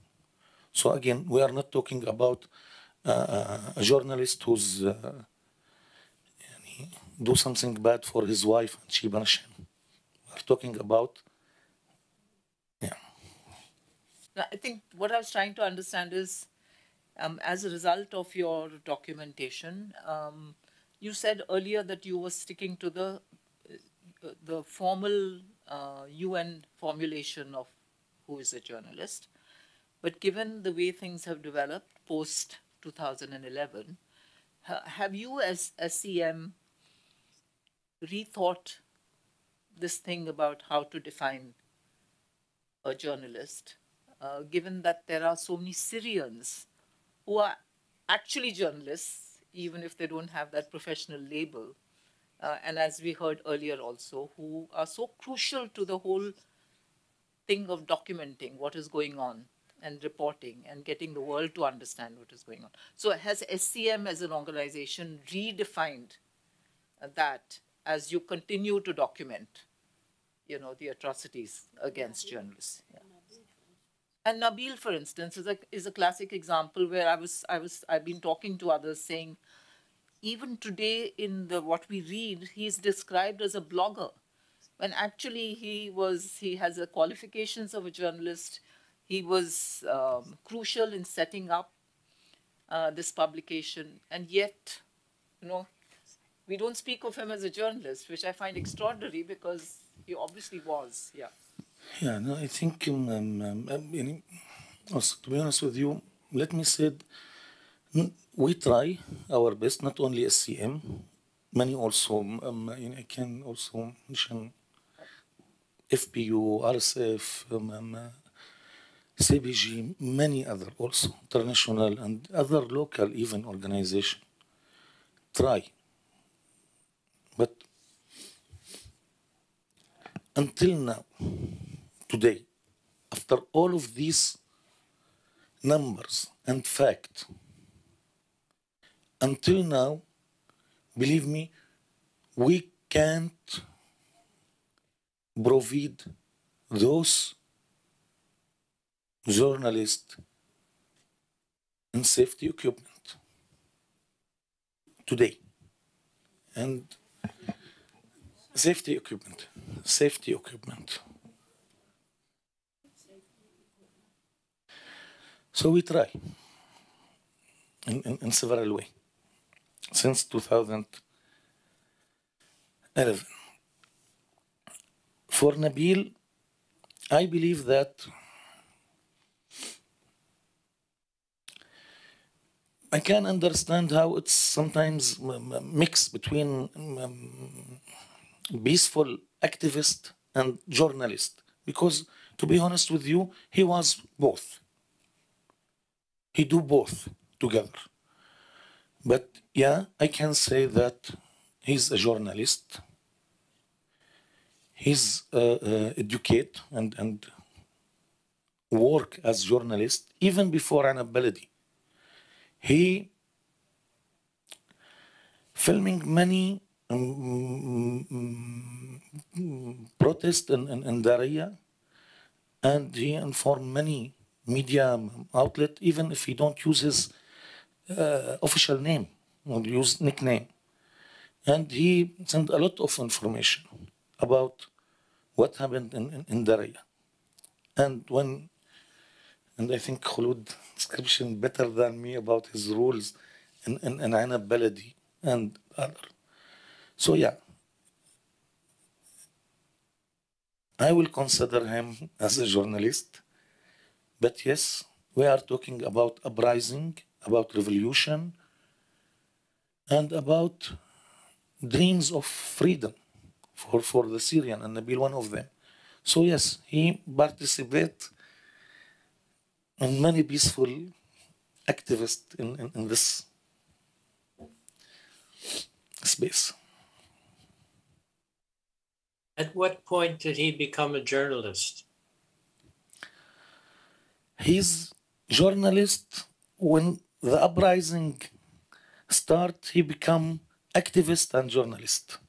So again, we are not talking about uh, a journalist who's uh, do something bad for his wife and she banishes him. We're talking about, yeah. I think what I was trying to understand is, um, as a result of your documentation, um, you said earlier that you were sticking to the the formal uh, U N formulation of who is a journalist. But given the way things have developed post two thousand eleven, have you as a C M rethought this thing about how to define a journalist, uh, given that there are so many Syrians who are actually journalists, even if they don't have that professional label? Uh, and as we heard earlier also, who are so crucial to the whole thing of documenting what is going on and reporting and getting the world to understand what is going on. So has S C M as an organization redefined that as you continue to document, you know, the atrocities against Nabil. journalists? Yeah. Nabil. And Nabil, for instance, is a, is a classic example where I was, I was, I've been talking to others saying, even today in the what we read, he's described as a blogger, when actually he was, he has the qualifications of a journalist. He was um, crucial in setting up uh, this publication, and yet, you know, we don't speak of him as a journalist, which I find extraordinary because he obviously was. Yeah. Yeah. No, I think. Um, um, um, also, to be honest with you, let me say. We try our best, not only S C M, many also, um, I can also mention F P U, R S F, um, um, C B G, many other also, international and other local even organization, try. But until now, today, after all of these numbers and facts, until now, believe me, we can't provide those journalists in safety equipment today. And safety equipment, safety equipment. So we try in, in, in several ways. Since two thousand eleven. For Nabil, I believe that I can understand how it's sometimes a mix between peaceful activist and journalist, because to be honest with you, he was both. He do both together. But yeah, I can say that he's a journalist. He's uh, uh, educate and, and work as journalist even before an ability. He filming many um, protests in, in, in Daraya, and he informed many media outlets, even if he don't use his Uh, official name, or use nickname, and he sent a lot of information about what happened in, in, in Daraya. And when, and I think Khulud description better than me about his rules in in, in Anab Baladi and other. So yeah, I will consider him as a journalist, but yes, we are talking about uprising, about revolution, and about dreams of freedom for, for the Syrian, and Nabil one of them. So yes, he participated in many peaceful activists in, in, in this space. At what point did he become a journalist? He's journalist when the uprising start, he become activist and journalist.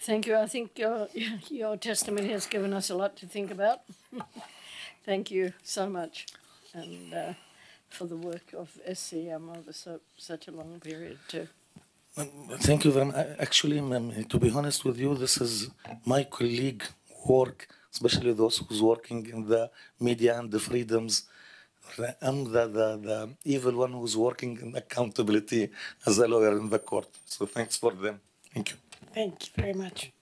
Thank you. I think your, your testimony has given us a lot to think about. Thank you so much, and uh, for the work of S C M over so, such a long period too. Thank you very much. Actually, to be honest with you, this is my colleague work, especially those who's working in the media and the freedoms. I'm the, the, the evil one who's working in accountability as a lawyer in the court. So thanks for them. Thank you. Thank you very much.